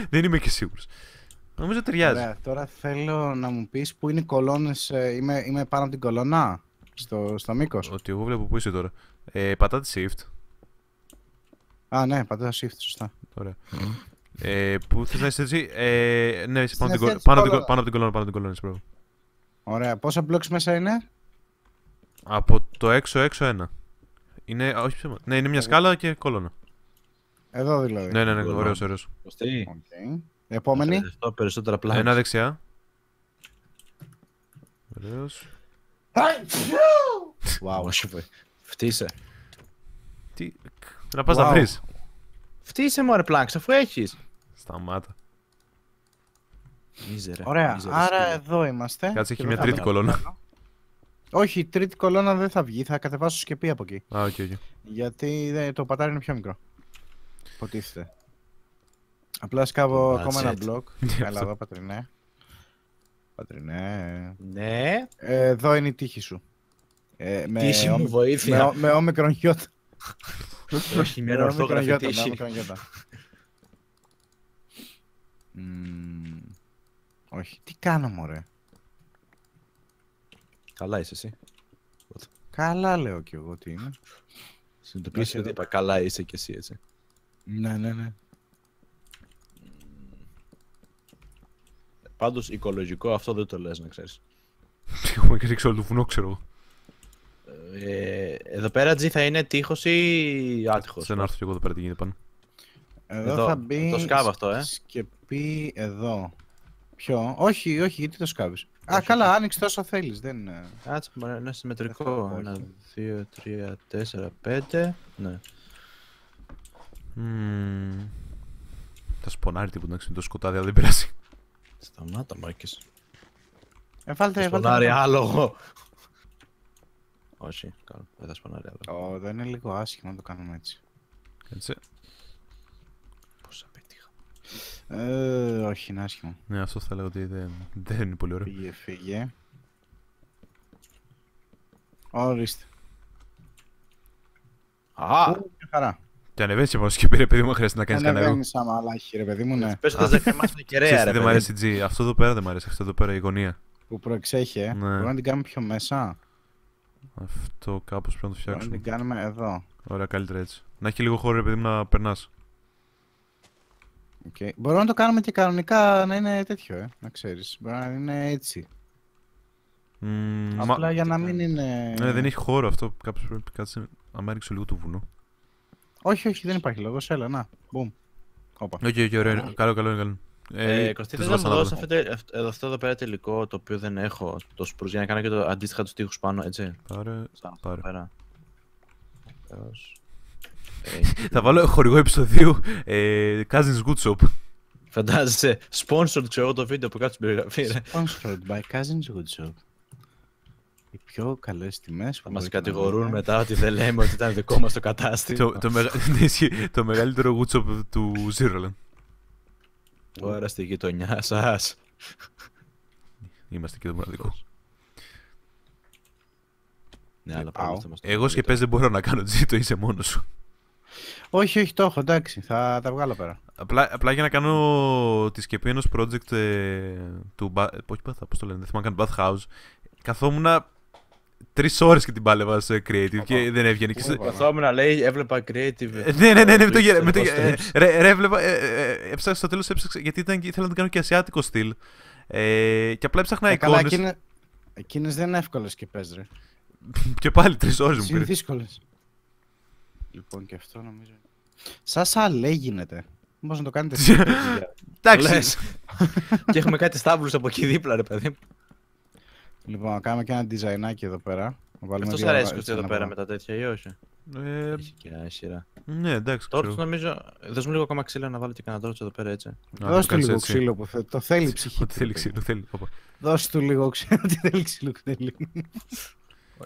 Δεν είμαι και σίγουρος. Νομίζω ταιριάζει. Ωραία, τώρα θέλω να μου πεις που είναι οι κολόνες. Είμαι, είμαι πάνω από την κολονά. Στο, στο μήκος. Ότι εγώ βλέπω που είσαι τώρα. Ε, πατάτε shift. Α, ναι, πατάτε shift, σωστά. Ωραία. ε, πού θες να είσαι έτσι. Ε, ναι, είσαι πάνω, πάνω, πάνω, πάνω, πάνω από την κολόνα. Πάνω από την κολόνα, είσαι. Ωραία, πόσα blocks μέσα είναι. Από το έξω έξω ένα. Είναι, όχι ψέμα. Ναι, είναι μια σκάλα και κολόνα. Εδώ δηλαδή. Ναι, ναι, ναι, ωραίος, ωραίος. Okay. Επόμενη. Ένα δεξιά. Ωραίος. Wow, φτύσε. Τι, να πας wow. να βρεις. Φτύσε μωρέ πλάνξ, αφού έχεις. Σταμάτα. Μίζερε. Ωραία, Μίζερε, άρα σκύλε. Εδώ είμαστε. Κάτσε, έχει μια τρίτη κολόνα. Όχι, η τρίτη κολόνα δεν θα βγει, θα κατεβάσω σκεπή από εκεί. Α, ah, okay, okay. Γιατί το πατάρι είναι πιο μικρό. Ποτίθεται. Απλά σκάβω oh, ακόμα ένα μπλοκ. Καλά εδώ, πατρινέ. Πατρινέ. Ναι. Ε, εδώ είναι η τύχη σου. Ε, με τύχη μου, βοήθεια. Με όμικρον γιώτα. Όχι, με ορθόγραφη τύχη. Όχι, τι κάνω μωρέ. Καλά είσαι εσύ. Καλά λέω κι εγώ τι είμαι. Συνειδητοποιήσει ότι είπα καλά είσαι κι εσύ έτσι. Ναι, ναι, ναι. Πάντως οικολογικό αυτό δεν το λες να ξέρεις. Έχουμε και ρίξει όλο το βουνό ξέρω. Ε, εδώ πέρα G θα είναι τείχος ή άτυχος. Δεν άρθω κι εγώ εδώ πέρα τι γίνεται πάνω. Εδώ, εδώ θα μπει το σκάβω αυτό ε. Σκεπή εδώ. Ποιο, όχι, όχι, γιατί το σκάβεις. Α, όχι, καλά, άνοιξε τόσο θέλεις, δεν... Κάτσε, ένα συμμετρικό, ένα, δύο, τρία, τέσσερα, πέντε, ναι. Mm. Θα σπονάρει τίποτα, να το σκοτάδι, αλλά δεν πειράζει. Σταμάτα, Μάκης. Ε, βάλτε, θα σπονάρει βάλτε. Άλογο. Όχι, δεν θα σπονάρει άλογο. Ω, δεν είναι λίγο άσχημα να το κάνουμε έτσι. Έτσι. Πώς απέτυχα. Ε, όχι, είναι άσχημο. Ναι, αυτό θα λέω ότι δεν, δεν είναι πολύ ωραίο. Φύγε, φύγε. Ορίστε. Α! Χαρά. Και ανεβαίνεις από σκεπή, ρε παιδί μου, χρειάζεται να κάνεις κανένα. Ανεβαίνεις άμα αλλάχει, ρε παιδί μου, ναι. Πες ότι δεν κρεμάσουν κεραία, ρε. Δεν μ' αρέσει η G. Αυτό εδώ πέρα δεν μ' αρέσει, αυτό εδώ πέρα η γωνία. Που προεξέχει, ε. Μπορούμε να την κάνουμε πιο μέσα. Αυτό κάπως πρέπει να το φτιάξουμε. Να την κάνουμε εδώ. Ωραία, καλύτερα έτσι. Να έχει λίγο χώρο, ρε παιδί μου, να περνάς. Okay. Μπορούμε να το κάνουμε και κανονικά να είναι τέτοιο, ε. Να ξέρεις. Μπορεί να είναι έτσι. Mm, απλά μα... για να μην είναι. Ναι, δεν έχει χώρο αυτό. Κάποιος πρέπει κάτσε να έριξε λίγο το βουνό. Όχι, όχι, δεν υπάρχει λόγος. Έλα, να. Μπούμ. Όπα. Οκ, οκ, ωραίο. Καλό, καλό, καλό. Ε, Κωστή, θες να μου δώσεις αυτό εδώ πέρα τελικό το οποίο δεν έχω, το σπρουζ, για να κάνω και το αντίστοιχα τους τοίχους πάνω, έτσι. Πάρε, πάρε. Θα βάλω χορηγό επεισοδίου Cousins Good Shop. Φαντάζεσαι, sponsored ξέρω εγώ το βίντεο που κάτω στην περιγραφή. Sponsored by Cousins Good Shop. Οι πιο καλές τιμές. Θα μας κατηγορούν μετά ότι δεν λέμε ότι ήταν δικό μας το κατάστημα. Το μεγαλύτερο Good Shop του Zeroland. Τώρα στη γειτονιά σας. Είμαστε και το μοναδικό. Ναι, αλλά πάω. Εγώ σκεπές δεν μπορώ να κάνω G, το είσαι μόνος σου. Όχι, όχι, το έχω, εντάξει, θα τα βγάλω πέρα. Απλά, απλά για να κάνω τη σκεπή ενός project ε, του Bath... Όχι, Bath, πώς το λένε, δεν θυμάμαι καν Bath House. Καθόμουνα τρεις ώρες και την πάλευα σε creative και δεν έβγαινε. Καθόμουνα, λέει, έβλεπα creative. Ναι, ναι, ναι, με το γέρα, με το γέρα. Ρε, έβλεπα, έψαξα στο τέλος, έψαξα, γιατί ήθελα να το κάνω και ασιάτικο στυλ. Και απλά έψαχνα εικόνες. Εκείνες δεν είναι εύκολες σκεπές, ρε. Και πάλι τρεις ώρες μου πήρε. Είναι δύσκολες. Λοιπόν, και αυτό νομίζω. Σα αλέ γίνεται. Μήπως να το κάνετε εσύ. Εντάξει. Και έχουμε κάτι στάβλους από εκεί δίπλα, ρε παιδί. Λοιπόν, να κάνουμε και ένα ντιζαϊνάκι εδώ πέρα. Αυτό σα αρέσει και εδώ πέρα με τα τέτοια ή όχι. Έχει και μια σειρά. Ναι, εντάξει. Τώρα νομίζω. Δες μου λίγο ακόμα ξύλο να βάλω και κανένα τόρτς εδώ πέρα έτσι. Δώσ' του λίγο ξύλο που θέλει. Το θέλει η ψυχή. Ότι θέλει ξύλο. Δώσ' του λίγο ξύλο. Ότι θέλει ξύλο.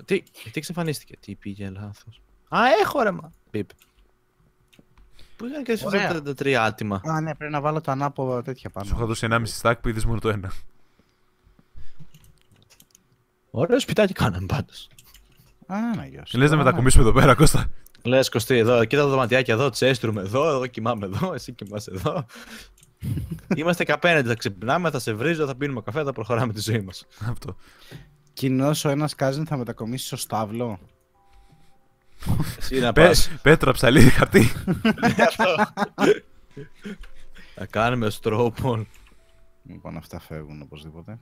Τι εξαφανίστηκε. Τι πήγε λάθος. Α, έχω ρε μα. Πιπ. Πού ήταν και τα τρία άτομα. Α, ναι, πρέπει να βάλω το ανάποδο τέτοια πάνω. Σου είχα δώσει ενάμιση στάκ που είδες μόνο το ένα. Ωραίο σπιτάκι κάναμε πάντως. Α, ναι, γεια σου. Λες να μετακομίσουμε εδώ πέρα, Κώστα. Λες, Κωστή, εδώ, κοίτα τα δωματιάκια εδώ, τσέστρουμε εδώ, εγώ κοιμάμαι εδώ, εσύ κοιμάσαι εδώ. Είμαστε καπέναντι, θα ξυπνάμε, θα σε βρίζω, θα πίνουμε καφέ, θα προχωράμε τη ζωή μας. Αυτό. Κοινώς ο ένας Κάζιν θα μετακομίσει στο Σταύλο. Εσύ να πας. Πέτρα, ψαλίδι, χαρτί. Θα κάνουμε στρόπον. Λοιπόν, αυτά φεύγουν οπωσδήποτε.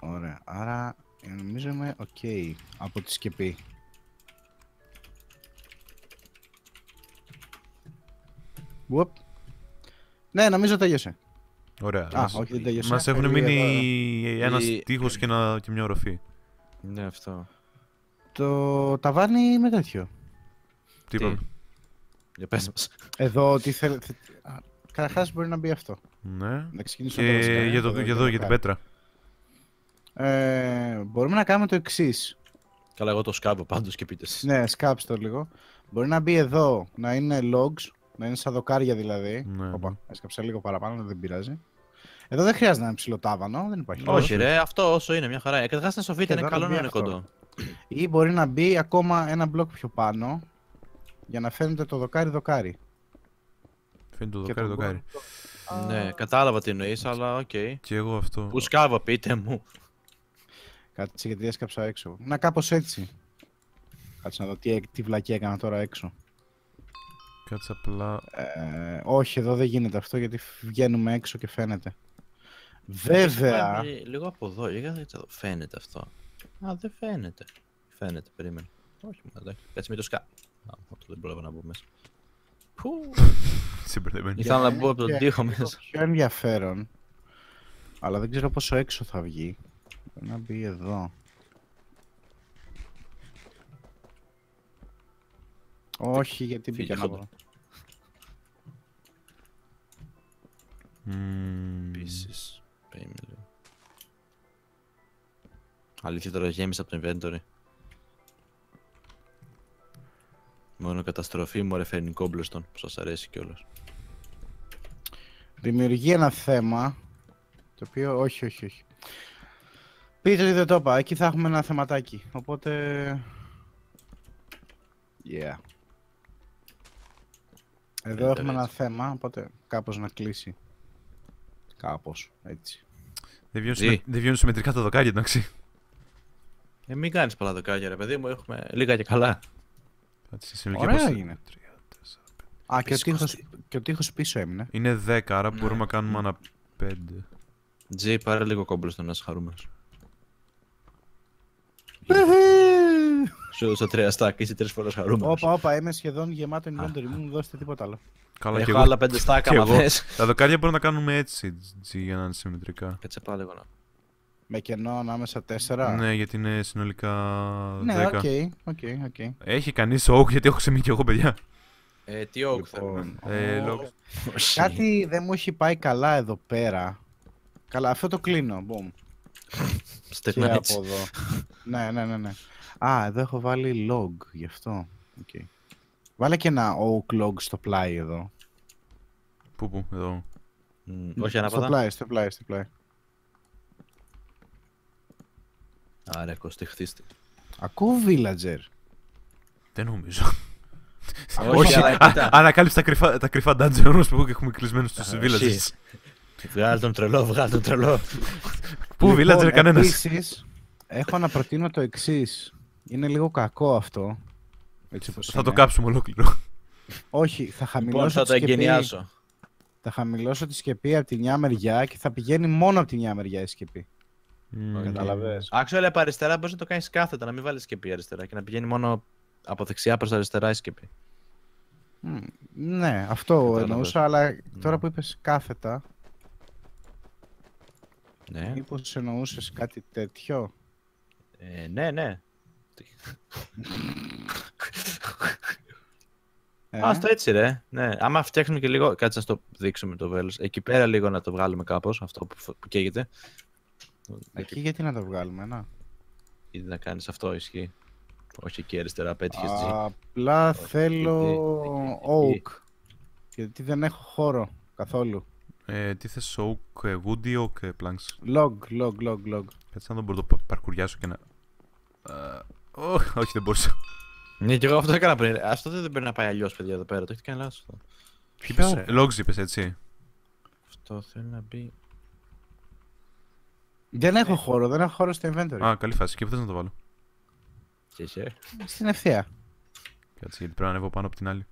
Ωραία, άρα νομίζω είμαι ok από τη σκεπή. Whoop. Ναι, νομίζω τελείωσε. Ωραία. Α, μας... όχι, δεν τελείωσε. Μας έχουν μείνει ένας η... τείχος και, ένα... και μια οροφή. Ναι, αυτό. Το ταβάνι με τέτοιο. Τι είπαμε. Για πες μας. Εδώ, τι θέλετε. Καταρχάς μπορεί να μπει αυτό. Ναι. Να ξεκινήσω και το για, το... για εδώ, για την πέτρα. Ε, μπορούμε να κάνουμε το εξής. Καλά, εγώ το σκάβω πάντως και πείτε εσείς. Ναι, σκάψτε το λίγο. Μπορεί να μπει εδώ να είναι logs, να είναι σαν δοκάρια δηλαδή. Ναι. Οπα, έσκαψα λίγο παραπάνω, δεν πειράζει. Εδώ δεν χρειάζεται να είναι ψηλό τάβανο, δεν υπάρχει. Όχι, λόγος. Ρε, αυτό όσο είναι, μια χαρά. Καταρχάς να σωφείτε, είναι καλό να είναι κοντό. Ή μπορεί να μπει ακόμα ένα μπλοκ πιο πάνω για να φαίνεται το δοκάρι-δοκάρι. Φαίνεται το δοκάρι-δοκάρι. Δοκάρι. Ναι, κατάλαβα τι εννοείς, αλλά οκ. Okay. Και εγώ αυτό. Που σκάβω, πείτε μου. Κάτσε γιατί έσκαψα έξω. Να κάπως έτσι. Κάτσε να δω τι, τι βλακή έκανα τώρα έξω. Κάτσε απλά... Ε, όχι, εδώ δεν γίνεται αυτό γιατί βγαίνουμε έξω και φαίνεται. Βέβαια... Λίγο από εδώ, γιατί εδώ φαίνεται αυτό. Α, δεν φαίνεται. Φαίνεται, περίμενε. Όχι, εντάξει. Κάτσε μην το σκά... Α, αυτό δεν πρόλαβα να μπω μέσα. Πού... Συμπερδεμένη. Ήθελα να μπω από τον τοίχο μέσα. Πιο ενδιαφέρον. Αλλά δεν ξέρω πόσο έξω θα βγει. Πρέπει να μπει εδώ. Όχι, γιατί μπήκε ανάποδα. Επίσης, παίρνει λίγο. Αλήθεια τώρα γέμισα από το inventory. Μόνο καταστροφή μου, ρε φέρνει κόμπλεστον που σας αρέσει κιόλας. Δημιουργεί ένα θέμα, το οποίο όχι, όχι, όχι. Πείτε ότι δεν το είπα, εκεί θα έχουμε ένα θεματάκι, οπότε... Yeah. Εδώ έχουμε ένα θέμα, οπότε κάπως να κλείσει. Κάπως, έτσι. Δεν βιώνει δε συμμετρικά τα δοκάρια, εντάξει. Ε, μην κάνεις πολλά δοκάρια, ρε παιδί μου, έχουμε λίγα και καλά. Ωραία είναι. Α, και ο, τείχος, και ο τείχος πίσω έμεινε. Είναι δέκα, άρα ναι, μπορούμε να κάνουμε ένα πέντε. Τζι, πάρε λίγο κόμπλος να είσαι χαρούμενος. Σου έδωσα τρία στάκ, είσαι τρεις φορές χαρούμενος. Όπα, όπα, είμαι σχεδόν γεμάτο inventory, μην μου δώσετε τίποτα άλλο. Καλά, έχω άλλα πέντε στάκ, άμα θες. Τα δοκάρια μπορούμε να κάνουμε έτσι, Τζι, για να είναι συμμετρικά. Κάτσε πάλι λίγο να... Με κενό ανάμεσα τέσσερα. Ναι, γιατί είναι συνολικά δέκα. Ναι, οκ, okay, οκ, okay, okay. Έχει κανείς oak, γιατί έχω ξεμείνει κι εγώ, παιδιά. Ε, τι oak λοιπόν, θέλω. Ε, oh. Look. Κάτι δεν μου έχει πάει καλά εδώ πέρα. Καλά, αυτό το κλείνω, boom. Στεγνά από εδώ. Ναι, ναι, ναι, ναι. Α, εδώ έχω βάλει log, γι' αυτό. Okay. Βάλε και ένα oak log στο πλάι εδώ. Πού, πού, εδώ. Mm, όχι ανάπατα. Στο πλάι, στο πλάι, στο πλάι. Άρα, Κώστη, χτίστη. Ακούω villager. Δεν νομίζω. Όχι, ανακάλυψε τα κρυφά dungeons που έχουμε κλεισμένους στους villagers. Βγάλε τον τρελό, βγάλε τον τρελό. Πού villager κανένας. Επίσης, έχω να προτείνω το εξής. Είναι λίγο κακό αυτό. Θα το κάψουμε ολόκληρο. Όχι, θα χαμηλώσω τη σκεπή. Θα χαμηλώσω τη σκεπή από τη μια μεριά και θα πηγαίνει μόνο από τη μια μεριά η σκεπή. Καταλαβαίνεις. Άξιο, από αριστερά μπορείς να το κάνεις κάθετα, να μην βάλεις σκεπή αριστερά και να πηγαίνει μόνο από δεξιά προς αριστερά η σκεπή. Mm, ναι, αυτό εννοούσα, αλλά mm. τώρα που είπες κάθετα. Ναι. Μήπως εννοούσες κάτι τέτοιο. Ε, ναι, ναι. ε. Α, το έτσι ρε. Ναι. Άμα φτιάχνουμε και λίγο, κάτσε να το δείξουμε το βέλος. Εκεί πέρα λίγο να το βγάλουμε κάπως, αυτό που, που καίγεται. Εκεί γιατί να το βγάλουμε, να. Ή να κάνεις αυτό, ισχύει. Όχι εκεί αριστερά, πέτυχες G. Απλά όχι, θέλω εκεί, oak. Γιατί δεν έχω χώρο καθόλου. Ε, τι θες oak, wood ή oak planks. Log, log, log, log. Έτσι να τον μπορώ να παρκουριάσω και να... Uh, oh, όχι, δεν μπορούσα. Ναι, και εγώ αυτό έκανα πριν. Αυτό δεν πρέπει να πάει αλλιώς, παιδιά, εδώ πέρα. Το έχετε κάνει λάθος. Ποιο logs είπες, έτσι. Αυτό θέλει να μπει... Δεν έχω χώρο, δεν έχω χώρο στο inventory. Α, καλή φάση. Και πού θες να το βάλω. Στην ευθεία. Κάτσε, γιατί πρέπει να ανέβω πάνω από την άλλη.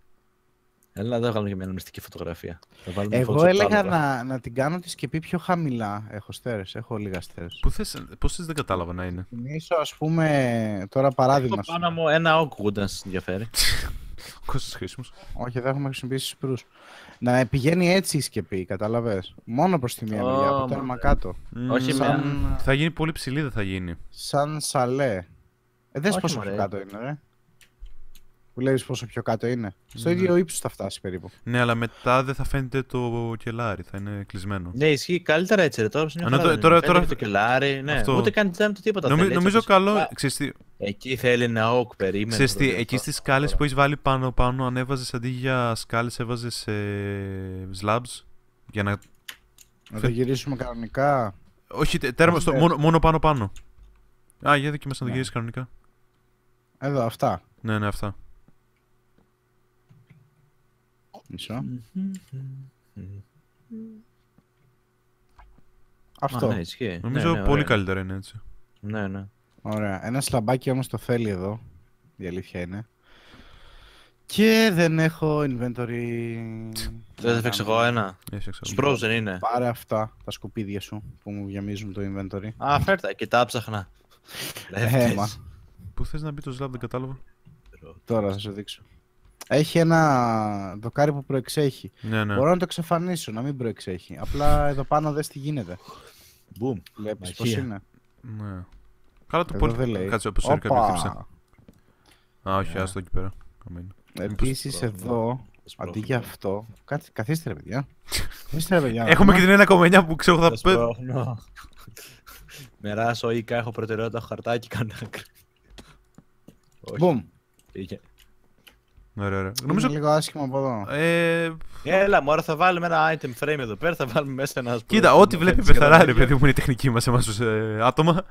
Έλα, εδώ βγάλουμε και μια μυστική φωτογραφία. Εγώ έλεγα να, να την κάνω τη σκεπή πιο χαμηλά. Έχω στέρες, έχω λίγα στέρες. Πού θες, πώς θες δεν κατάλαβα να είναι. Ίσως, ας πούμε, τώρα παράδειγμα. Έχω πάνω μου ένα awkward, αν σας ενδιαφέρει. Κόστος χρήσιμος. Όχι, δεν έχουμε χρησιμοποιήσει σπρούς. Να πηγαίνει έτσι η σκεπή, καταλαβες. Μόνο προς τη μία oh, μεριά, από τέρμα κάτω. Mm, όχι σαν... με... Θα γίνει πολύ ψηλή, δεν θα γίνει. Σαν σαλέ. Ε, δες πόσο πιο κάτω είναι, ρε. Βλέπεις πόσο πιο κάτω είναι. Στο ναι, ίδιο ύψος θα φτάσει περίπου. Ναι, αλλά μετά δεν θα φαίνεται το κελάρι, θα είναι κλεισμένο. Ναι, ισχύει καλύτερα έτσι, ρε. Τώρα είναι τώρα, τώρα, τώρα... το κελάρι, ναι. Αυτό... Ούτε κάνει τζάμι του τίποτα. Νομι... θέλει, νομίζω έτσι, καλό. Α... Ξεστή... Εκεί θέλει ένα όκ περίμενο. Ξεστή, εκεί τώρα, στις σκάλες που έχει βάλει πάνω-πάνω, ανέβαζες αντί για σκάλες, έβαζες ε... slabs. Για να... να το γυρίσουμε κανονικά. Όχι, τέρμα, στο... μόνο, μόνο πάνω-πάνω. Α, για δοκιμάστε να το γυρίσεις κανονικά. Εδώ, αυτά. Ναι, ναι, αυτά. Μισό. Αυτό. Α, ναι, ισχύει. Νομίζω ναι, ναι, πολύ καλύτερα είναι έτσι. Ναι, ναι. Ωραία. Ένα σλαμπάκι όμως το θέλει εδώ. Η αλήθεια είναι. Και δεν έχω inventory. Δεν έφτιαξα εγώ ένα. Σπρός δεν είναι. Πάρε αυτά τα σκουπίδια σου που μου γεμίζουν το inventory. Α, φέρτα. Και τα ψάχνα. Έμα. Πού θες να μπει το slab, δεν κατάλαβα. Τώρα θα σου δείξω. Έχει ένα δοκάρι που προεξέχει. Ναι, ναι. Μπορώ να το εξαφανίσω, να μην προεξέχει. Απλά εδώ πάνω δες τι γίνεται. Μπουμ. Βλέπεις πώς είναι. Ναι. Καλά το πολύ. Κάτσε όπως έρχεται κάποιο θύψα. Α, όχι, άστο εκεί πέρα. Επίσης εδώ, αντί για αυτό. Καθίστε ρε παιδιά. Καθίστε ρε παιδιά. Έχουμε και την ένα κόμμα εννιά που ξέρω θα πέτω. Μεράσω οίκα, έχω προτεραιότητα χαρτάκι, κάνω άκρη. Μπουμ. Ωραία, ωραία. Νομίζω... λίγο άσχημα από εδώ. Ε... Έλα, μωρά, θα βάλουμε ένα item frame εδώ πέρα, θα βάλουμε μέσα ένα. Κοίτα, ό,τι βλέπει πεθαρά, ρε παιδί μου, είναι η τεχνική μας εμάς ως ε, άτομα.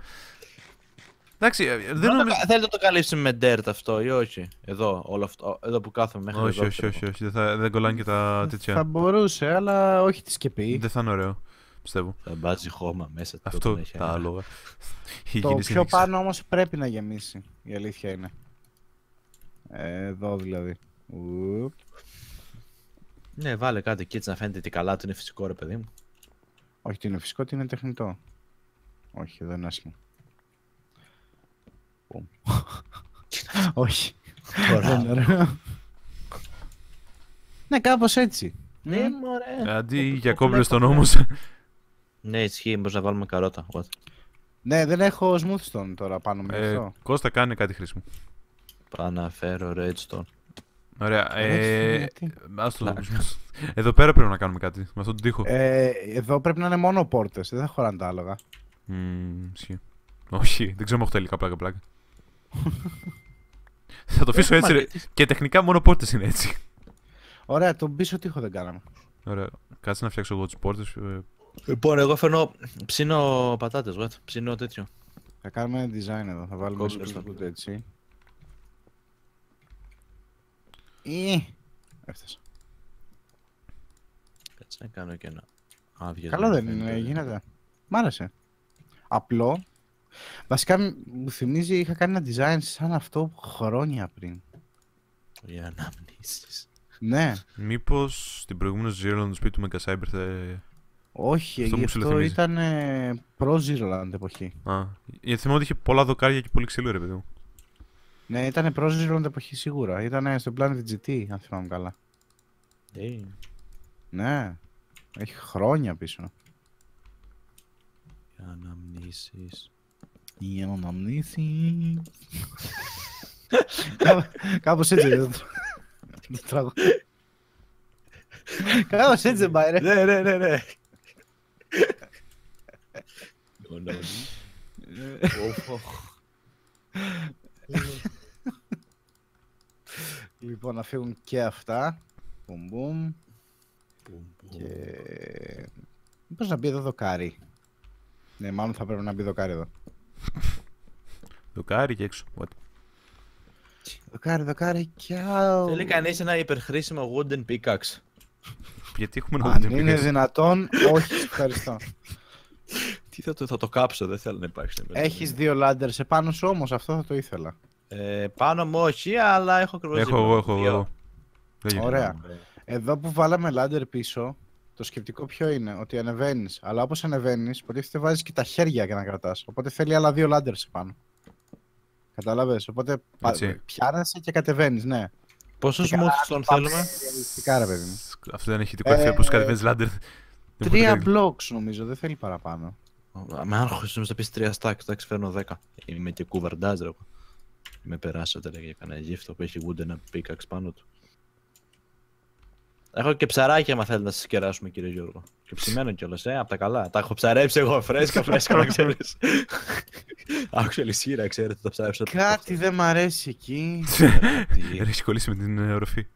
Εντάξει, δεν νομίζω... Θέλετε να το καλύψουμε με dirt αυτό ή όχι, εδώ, όλο αυτό, εδώ που κάθομαι μέχρι όχι, εδώ. Όχι, όχι, όχι, δεν, δεν κολλάνε και τα τέτοια. Θα μπορούσε, αλλά όχι τη σκεπή. Δεν θα είναι ωραίο. Πιστεύω. Θα μπάζει χώμα μέσα. Αυτό τα άλογα. Το πιο πάνω όμως πρέπει να γεμίσει. Η αλήθεια είναι. Εδώ δηλαδή. Ουπ. Ναι, βάλε κάτι και έτσι να φαίνεται τι καλά του είναι φυσικό, ρε παιδί μου. Όχι, τι είναι φυσικό, τι είναι τεχνητό. Όχι, εδώ είναι άσχημα. Όχι. Ναι, κάπως έτσι. Ναι, μωρέ. Αντί για κόμπλες τον νόμος. Ναι, ισχύει, μπορείς να βάλουμε καρότα. What? Ναι, δεν έχω smoothstone τώρα πάνω με αυτό. Κώστα, κάνει κάτι χρήσιμο. Πάω να φέρω redstone. Ωραία, ε... ας το δούμε. Εδώ πέρα πρέπει να κάνουμε κάτι, με αυτόν τον τοίχο. Ε, εδώ πρέπει να είναι μόνο πόρτες, δεν θα χωράνε τα άλογα. Μμμ, ισχύει. Όχι, δεν ξέρω αν έχω τα υλικά πλάκα πλάκα. Θα το αφήσω έτσι, και τεχνικά μόνο πόρτες είναι έτσι. Ωραία, τον πίσω τοίχο δεν κάναμε. Ωραία, κάτσε να φτιάξω εγώ τις πόρτες. Λοιπόν, εγώ φέρνω ψήνω πατάτες, what? Ψήνω τέτοιο. Θα κάνουμε design εδώ, θα βάλουμε σπίτι έτσι. Ή... έφτασα. Κάτσε να κάνω και ένα άδειο. Καλό δεν είναι, γίνεται. Μ' άρεσε. Απλό. Βασικά μου θυμίζει, είχα κάνει ένα design σαν αυτό χρόνια πριν. Για αναμνήσεις. Ναι. Μήπως την προηγούμενη Zealand του σπίτι του Megacyber θα... Όχι, αυτό, αυτό ήταν προ-Zealand εποχή. Α, γιατί θυμάμαι ότι είχε πολλά δοκάρια και πολύ ξύλο, ρε παιδί μου. Ναι, ήταν προ-Zealand εποχή σίγουρα. Ήταν στο Planet τζι τι, αν θυμάμαι καλά. Damn. Ναι, έχει χρόνια πίσω. Για αναμνήσεις. Για αναμνήσεις. Κάπως έτσι δεν το... Κάπως έτσι δεν πάει, ρε. Ναι, ναι, ναι, ναι. Λοιπόν, να φύγουν και αυτά. Πουμ, πουμ. Και... μήπως να μπει εδώ δοκάρι. Ναι, μάλλον θα πρέπει να μπει δοκάρι εδώ. Δοκάρι και έξω. Δοκάρι, δοκάρι και άλλο. Θέλει κανείς ένα υπερχρήσιμο wooden pickaxe. Γιατί έχουμε ένα wooden pickaxe. Αν είναι δυνατόν, όχι, ευχαριστώ. Τι θα το, θα το κάψω, δεν θέλω να υπάρξει. Έχεις δύο ladders επάνω σου όμως, αυτό θα το ήθελα. Ε, πάνω μου όχι, αλλά έχω ακριβώς. Έχω εγώ, έχω εγώ. Ωραία. Εδώ που βάλαμε ladder πίσω, το σκεπτικό ποιο είναι, ότι ανεβαίνεις. Αλλά όπως ανεβαίνεις, υποτίθεται βάζεις και τα χέρια για να κρατάς. Οπότε θέλει άλλα δύο ladders επάνω. Καταλάβες, οπότε πιάνεσαι και κατεβαίνεις, ναι. Πόσο smoothstone θέλουμε? Αυτό δεν έχει τίποτα εφέ, πως κατεβαίνεις ladder. Τρία blocks νομίζω, δεν θέλει παραπάνω. Με άγχος, νομίζω θα πεις τρία stack, εντάξει φέρνω δέκα. Είμαι και κουβαρντάζ ρε. Με περάσατε ρε για κανένα γύφτο που έχει wooden pickaxe πάνω του. Έχω και ψαράκια άμα θέλετε να σας κεράσουμε κύριε Γιώργο. Και ψημένο κιόλας, ε, απ' τα καλά. Τα έχω ψαρέψει εγώ φρέσκα, φρέσκα να ξέρεις. Άκουσα λυσίρα, ξέρετε, τα ψάρεψα. Κάτι δεν μ' αρέσει εκεί. Έχει κολλήσει με την οροφή.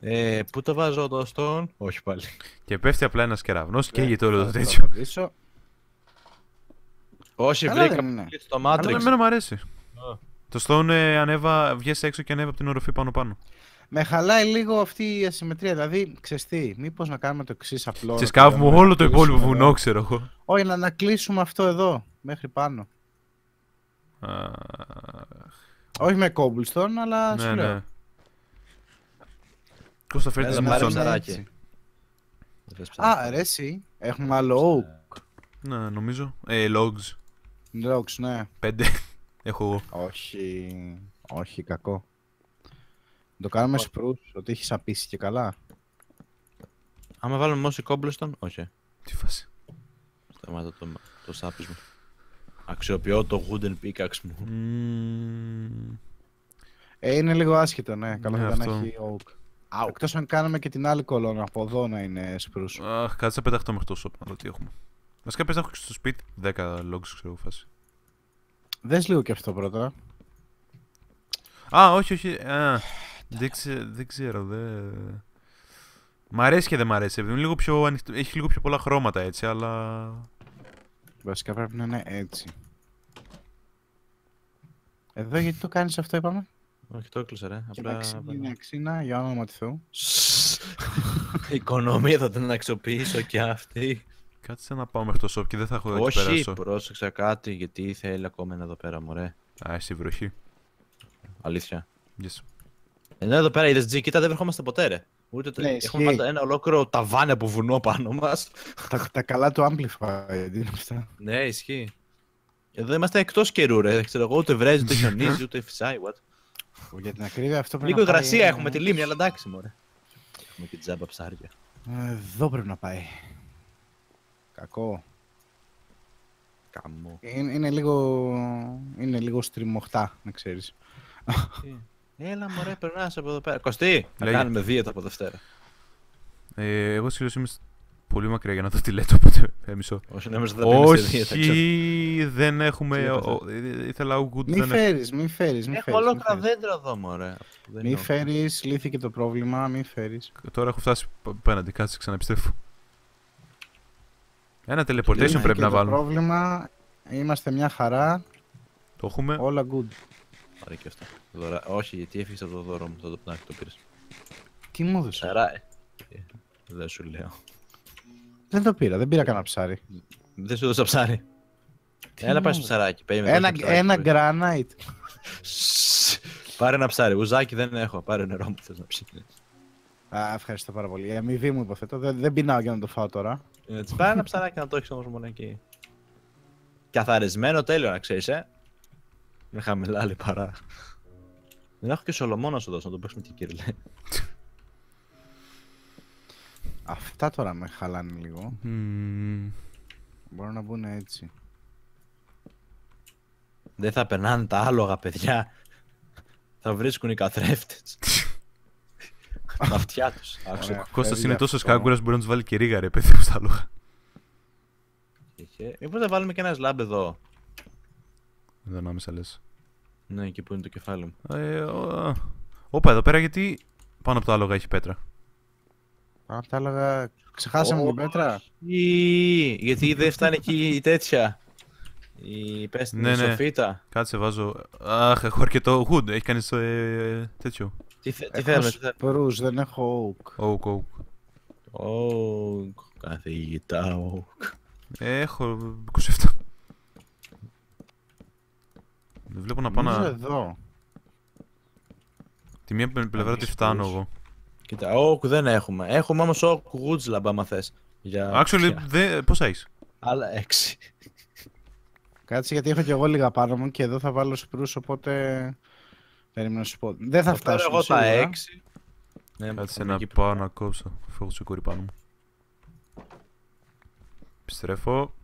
Ε, πού το βάζω το στον... όχι πάλι. Και πέφτει απλά ένας κεραυνός και έγινε όλο το τέτοιο. Όχι, βρήκα στο Matrix. Εμένα μ' αρέσει. Το στον ανέβα, βγες έξω και ανέβα από την οροφή πάνω πάνω. Με χαλάει λίγο αυτή η ασυμμετρία, δηλαδή ξέρεις τι, μήπως να κάνουμε το εξής απλό. Ξεσκάβουμε όλο να το υπόλοιπο βουνό, ξέρω εγώ. Όχι, να ανακλείσουμε αυτό εδώ, μέχρι πάνω. Uh... Όχι με cobblestone, αλλά ναι, σου λέω. Ναι. Κώστα φέρει τις μουσονάκι. Α, αρέσει. Έχουμε άλλο oak. Ναι, νομίζω. Ε, logs. Logs, ναι. Πέντε. Έχω εγώ. Όχι, όχι κακό. Το κάνουμε σπρούς, ότι έχει σαπίσει και καλά. Άμα βάλουμε μόση κόμπλεστον, όχι. Τι φάση. Σταμάτα το, το σάπισμα. Αξιοποιώ το wooden pickaxe μου. Mm. Ε, είναι λίγο άσχετο, ναι. Καλό θα ήταν να έχει oak. Άου. Εκτός αν κάναμε και την άλλη κολόνα από εδώ να είναι σπρούς. Αχ, κάτσε να πεταχτώ μέχρι το σοπ, να δω τι έχουμε. Βασικά πες να έχω και στο σπίτι δέκα logs, ξέρω φάση. Δες λίγο και αυτό πρώτα. Α, όχι, όχι. Α. Δεν, ξε, δεν ξέρω, δεν... Μ' αρέσει και δεν μ' αρέσει, επειδή είναι λίγο πιο ανοιχτό, έχει λίγο πιο πολλά χρώματα έτσι, αλλά... Βασικά πρέπει να είναι έτσι. Εδώ γιατί το κάνεις αυτό, είπαμε? Όχι, το έκλεισε ρε. Απλά... Είναι αξίνα, για όνομα του Θεού. Η οικονομία θα την αξιοποιήσω και αυτή. Κάτσε να πάω μέχρι το shop και δεν θα έχω εδώ πέρα. Όχι, πρόσεξα κάτι γιατί θέλει ακόμα ένα εδώ πέρα, μωρέ. Α, εσύ βροχή. Αλήθεια. Yes. Ενώ εδώ πέρα είδες G, κοίτα δεν βρεχόμαστε ποτέ ρε. Ούτε το... ναι, έχουμε πάντα ένα ολόκληρο ταβάνι από βουνό πάνω μας. τα, τα καλά του amplify, είναι αυτά. Ναι, ισχύει. Εδώ είμαστε εκτός καιρού ρε, ξέρω εγώ, ούτε βρέζει, ούτε χιονίζει, ούτε φυσάει, what. Για την ακρίβεια αυτό πρέπει λίγο να πάει... Λίγο υγρασία έχουμε τη λίμνη, αλλά εντάξει μωρέ. Έχουμε και τζάμπα ψάρια. Εδώ πρέπει να πάει. Κακό. Καμό. Είναι, είναι λίγο... είναι λίγο στριμωχτά, να ξέρεις. Έλα μωρέ, περνάς από εδώ πέρα. Κωστή, θα κάνουμε δίαιτα από Δευτέρα. Ε, εγώ σχεδόν είμαι πολύ μακριά για να το τηλέτω, οπότε έμεισω. Όχι, νομίζω δεν πήγαμε σε δίαιτα. Όχι, δεν έχουμε... Ήθελα ο Good. Μη φέρεις, μη φέρεις, μη φέρεις. Έχω ολόκληρα δέντρα εδώ μωρέ. Μη φέρεις, λύθηκε το πρόβλημα, μη φέρεις. Τώρα έχω φτάσει απέναντι, κάτσε ξαναπιστεύω. Ένα teleportation πρέπει να βάλουμε. Το πρόβλημα, είμαστε μια χαρά. Το έχουμε. Όλα good. Ωραία και αυτά. Δωρα... Όχι, γιατί έφυγες από το δώρο μου, θα το πνάκι το πήρες. Τι μου έδωσε. Άρα... Δεν σου λέω. Δεν το πήρα, δεν πήρα κανένα ψάρι. Δεν σου έδωσα ψάρι. Τι έλα πάει στο ψαράκι, ένα, ένα granite. Πάρε ένα ψάρι, ουζάκι δεν έχω, πάρε νερό μου που θες να ψήνεις. Α, ευχαριστώ πάρα πολύ. Η αμοιβή μου υποθέτω, δεν, δεν πεινάω για να το φάω τώρα. Έτσι, πάρε ένα ψαράκι να το έχεις όμως μόνο εκεί. Καθαρισμένο τέλειο να ξέρεις, ε. Με χαμηλά άλλη παρά. Δεν έχω και Σολομό να σου δώσω, να τον παίξουμε και κύριλε. Αυτά τώρα με χαλάνε λίγο. Mm. Μπορώ να μπουν έτσι. Δεν θα περνάνε τα άλογα, παιδιά. Θα βρίσκουν οι καθρέφτες. Τα αυτιά τους. Ο Κώστας είναι τόσο σκάκουρας που μπορεί να τους βάλει και ρίγα ρε παιδί μου στα άλογα. Μήπως θα βάλουμε και ένα σλάμπ εδώ. Εδώ ανάμεσα λες. Ναι, εκεί που είναι το κεφάλι μου. Όπα, εδώ πέρα γιατί πάνω από τα άλογα έχει πέτρα. Πάνω από τα άλογα... Ξεχάσαμε την πέτρα. Γιατί δεν φτάνει εκεί η τέτοια. Η πέστη είναι σοφίτα. Κάτσε βάζω... Αχ, έχω αρκετό wood. Έχει κάνει τέτοιο. Τι θέλουμε. Σπρούς, δεν έχω oak. Oak, oak. Oak, καθηγητά oak. Έχω είκοσι επτά. Δεν βλέπω να πάω να... εδώ. Τη μία πλευρά τη φτάνω εγώ. Κοίτα, oak δεν έχουμε. Έχουμε όμως oak woods λαμπά, άμα θες. Για... Actually, δε... πόσα έχεις? Άλλα έξι. Κάτσε γιατί έχω κι εγώ λίγα πάνω μου και εδώ θα βάλω σπρούς, οπότε... Περίμενα να σου πω. Δεν θα, θα φτάσω εγώ σίγουρα. Τα έξι. Ναι, κάτσε να πάω να κόψω. Φεύγω στο κούρι πάνω μου. Επιστρέφω.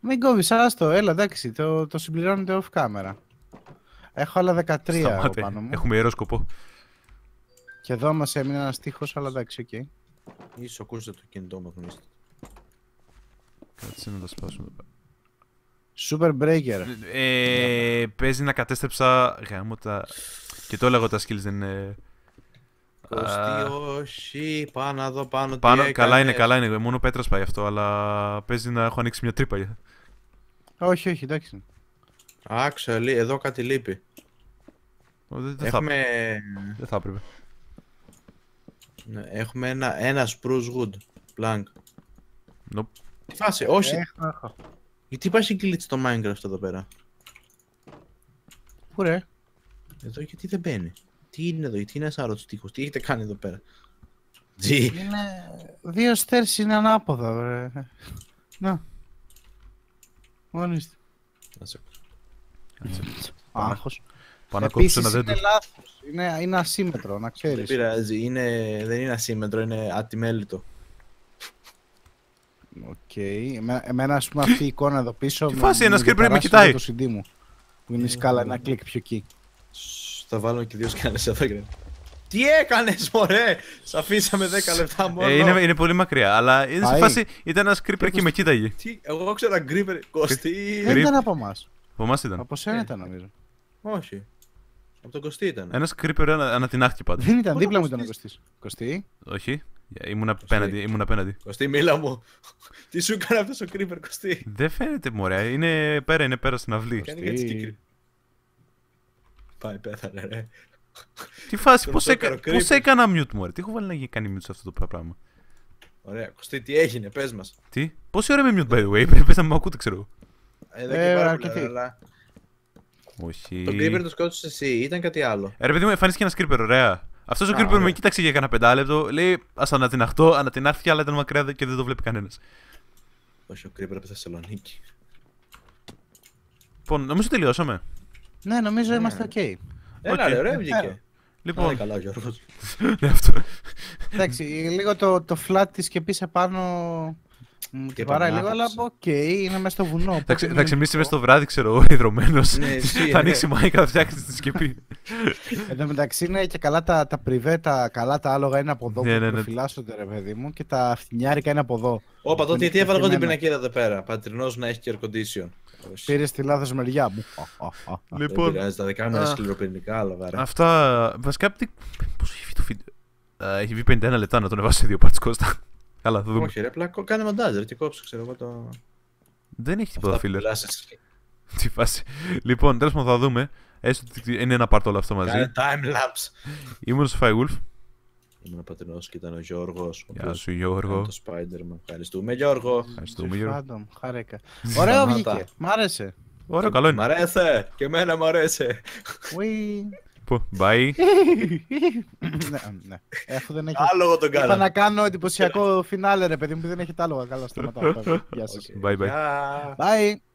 Μην κόβεις, άστο, έλα εντάξει, το, το συμπληρώνετε off camera. Έχω άλλα δεκατρία εδώ πάνω μου. Έχουμε ιερό σκοπό. Και εδώ μας έμεινε ένας τείχος, αλλά εντάξει, οκ. Okay. Ίσως ακούσετε το κινητό μου, ακούσετε. Κάτσε να τα σπάσουμε. Super breaker. Ε, παίζει να κατέστρεψα γάμω τα... Και το έλεγα τα skills δεν είναι... Κωστή, όχι, πάνω εδώ, πάνω, πάνω τι. Καλά είναι, καλά είναι, μόνο πέτρας πάει αυτό, αλλά παίζει να έχω ανοίξει μια τρύπα. Όχι, όχι, εντάξει. Άξα, εδώ κάτι λείπει. Δεν δε έχουμε... θα... Δε θα έπρεπε. Ναι, έχουμε ένα, ένα spruce wood, plank. Nope. Τι φάση, όχι. Έχα. Γιατί υπάρχει glitch στο Minecraft εδώ πέρα. Πού ρε. Εδώ γιατί δεν μπαίνει. Τι είναι εδώ, γιατί είναι ένας άρρωστος τείχος, τι έχετε κάνει εδώ πέρα. Τζι. Είναι... Δύο στέρσεις είναι ανάποδα, βρε. Να. Μόλις. Άσε. Άγχος. Επίσης είναι λάθος, είναι, είναι ασύμμετρο, να ξέρεις. Δεν πειράζει, είναι... δεν είναι ασύμμετρο, είναι ατιμέλητο. Οκ. Okay. Εμένα, εμένα ας πούμε αυτή η εικόνα εδώ πίσω... Τι φάση, ένας κρύπ πρέπει να κοιτάει. Το σι ντι μου. Που είναι η σκάλα, ένα κλικ πιο εκεί. Θα βάλω και δύο σκάλες εδώ, Γκρεν. Τι έκανες, μωρέ! Σ' αφήσαμε δέκα λεπτά μόνο. Ε, είναι, είναι πολύ μακριά, αλλά είδες σε φάση ήταν ένα κρύπερ και με κοίταγε. Τι, εγώ ξέρω ένα κρύπερ, Κωστή. Δεν ήταν από εμάς. Από εμάς ήταν. Από σένα ήταν, νομίζω. Όχι. Από τον Κωστή ήταν. Ένας creeper ανατινάχτη πάντα. Δεν ήταν, δίπλα μου ήταν ο Κωστής. Κωστή. Όχι. Ήμουν απέναντι, ήμουν απέναντι. Κωστή, μίλα μου. Τι σου έκανε αυτός ο creeper, Κωστή? Δεν φαίνεται, μωρέ. Είναι πέρα, είναι πέρα στην αυλή. Πάει, πέθανε, ρε. Τι φάση, πώς έκανα, πώς έκανα mute, μωρέ. Τι έχω βάλει να κάνει mute σε αυτό το πράγμα. Ωραία, Κωστή, τι έγινε, πες μας. Τι, πόση ώρα είμαι mute, by the way, πρέπει να με ακούτε, ξέρω. Εδώ και πάρα. Όχι. Το creeper το σκότωσε εσύ, ήταν κάτι άλλο. Ε, ρε παιδί μου, εμφανίστηκε ένα creeper, ωραία. Αυτό ο creeper με κοίταξε για κανένα πεντάλεπτο, λέει α ανατιναχτώ, ανατινάχθηκε, αλλά ήταν μακριά και δεν το βλέπει κανένα. Όχι, ο creeper από τη Θεσσαλονίκη. Λοιπόν, νομίζω τελειώσαμε. Ναι, νομίζω είμαστε ok. Έλα, ρε, ωραία, βγήκε. Λοιπόν. Καλά, Γιώργος. Εντάξει, λίγο το flat τη και πίσω πάνω. Και παράει λίγο, αλλά οκ, είναι μέσα στο βουνό. Θα ξεμίσει μέσα στο βράδυ, ξέρω, ιδρωμένο. Θα ανοίξει Minecraft, θα φτιάξει τη σκεπή. Εν τω μεταξύ είναι και καλά τα πριβέτα, καλά τα άλογα είναι από εδώ που προφυλάσσονται, ρε παιδί μου, και τα φτηνιάρικα είναι από εδώ. Ωπα, τότε τι έβαλα εγώ την πινακίδα εδώ πέρα. Πατρινός να έχει και air condition. Πήρε τη λάθος μεριά μου. Λοιπόν. Δεν πειράζει, τα δεκάμενα είναι σκληροπυρηνικά, αλλά βαρά. Αυτά. Βασικά, πώς έχει βγει το βίντεο. Έχει βγει πενήντα ένα λεπτά να τον εβάσω σε δύο parts, Κώστα. Καλά, θα δούμε. Όχι, ρε, απλά κάνε μοντάζ, ρε, και κόψε, ξέρω εγώ το. Δεν έχει τίποτα, φίλε. Τι φάση. Λοιπόν, τέλος πάντων θα δούμε. Έστω ότι είναι ένα part όλο αυτό μαζί. Κάνε timelapse. Ήμουν ο Σφάιγουλφ. Ήμουν ο Πατρινός και ήταν ο Γιώργος. Γεια σου, Γιώργο. Το Spider-Man. Ευχαριστούμε, Γιώργο. Ευχαριστούμε, Γιώργο. Χάρηκα. Ωραίο βγήκε. Μ' άρεσε. Ωραίο, καλό είναι. Μ' αρέσει. Και εμένα μ' αρέσει. Bye. Ναι, αφού δεν έχει. Άλογο τον κάνω. Είπα να κάνω εντυπωσιακό φινάλε, ρε παιδί μου, που δεν έχετε άλογα. Καλά, σταματάω. Γεια σας. Bye bye. Bye.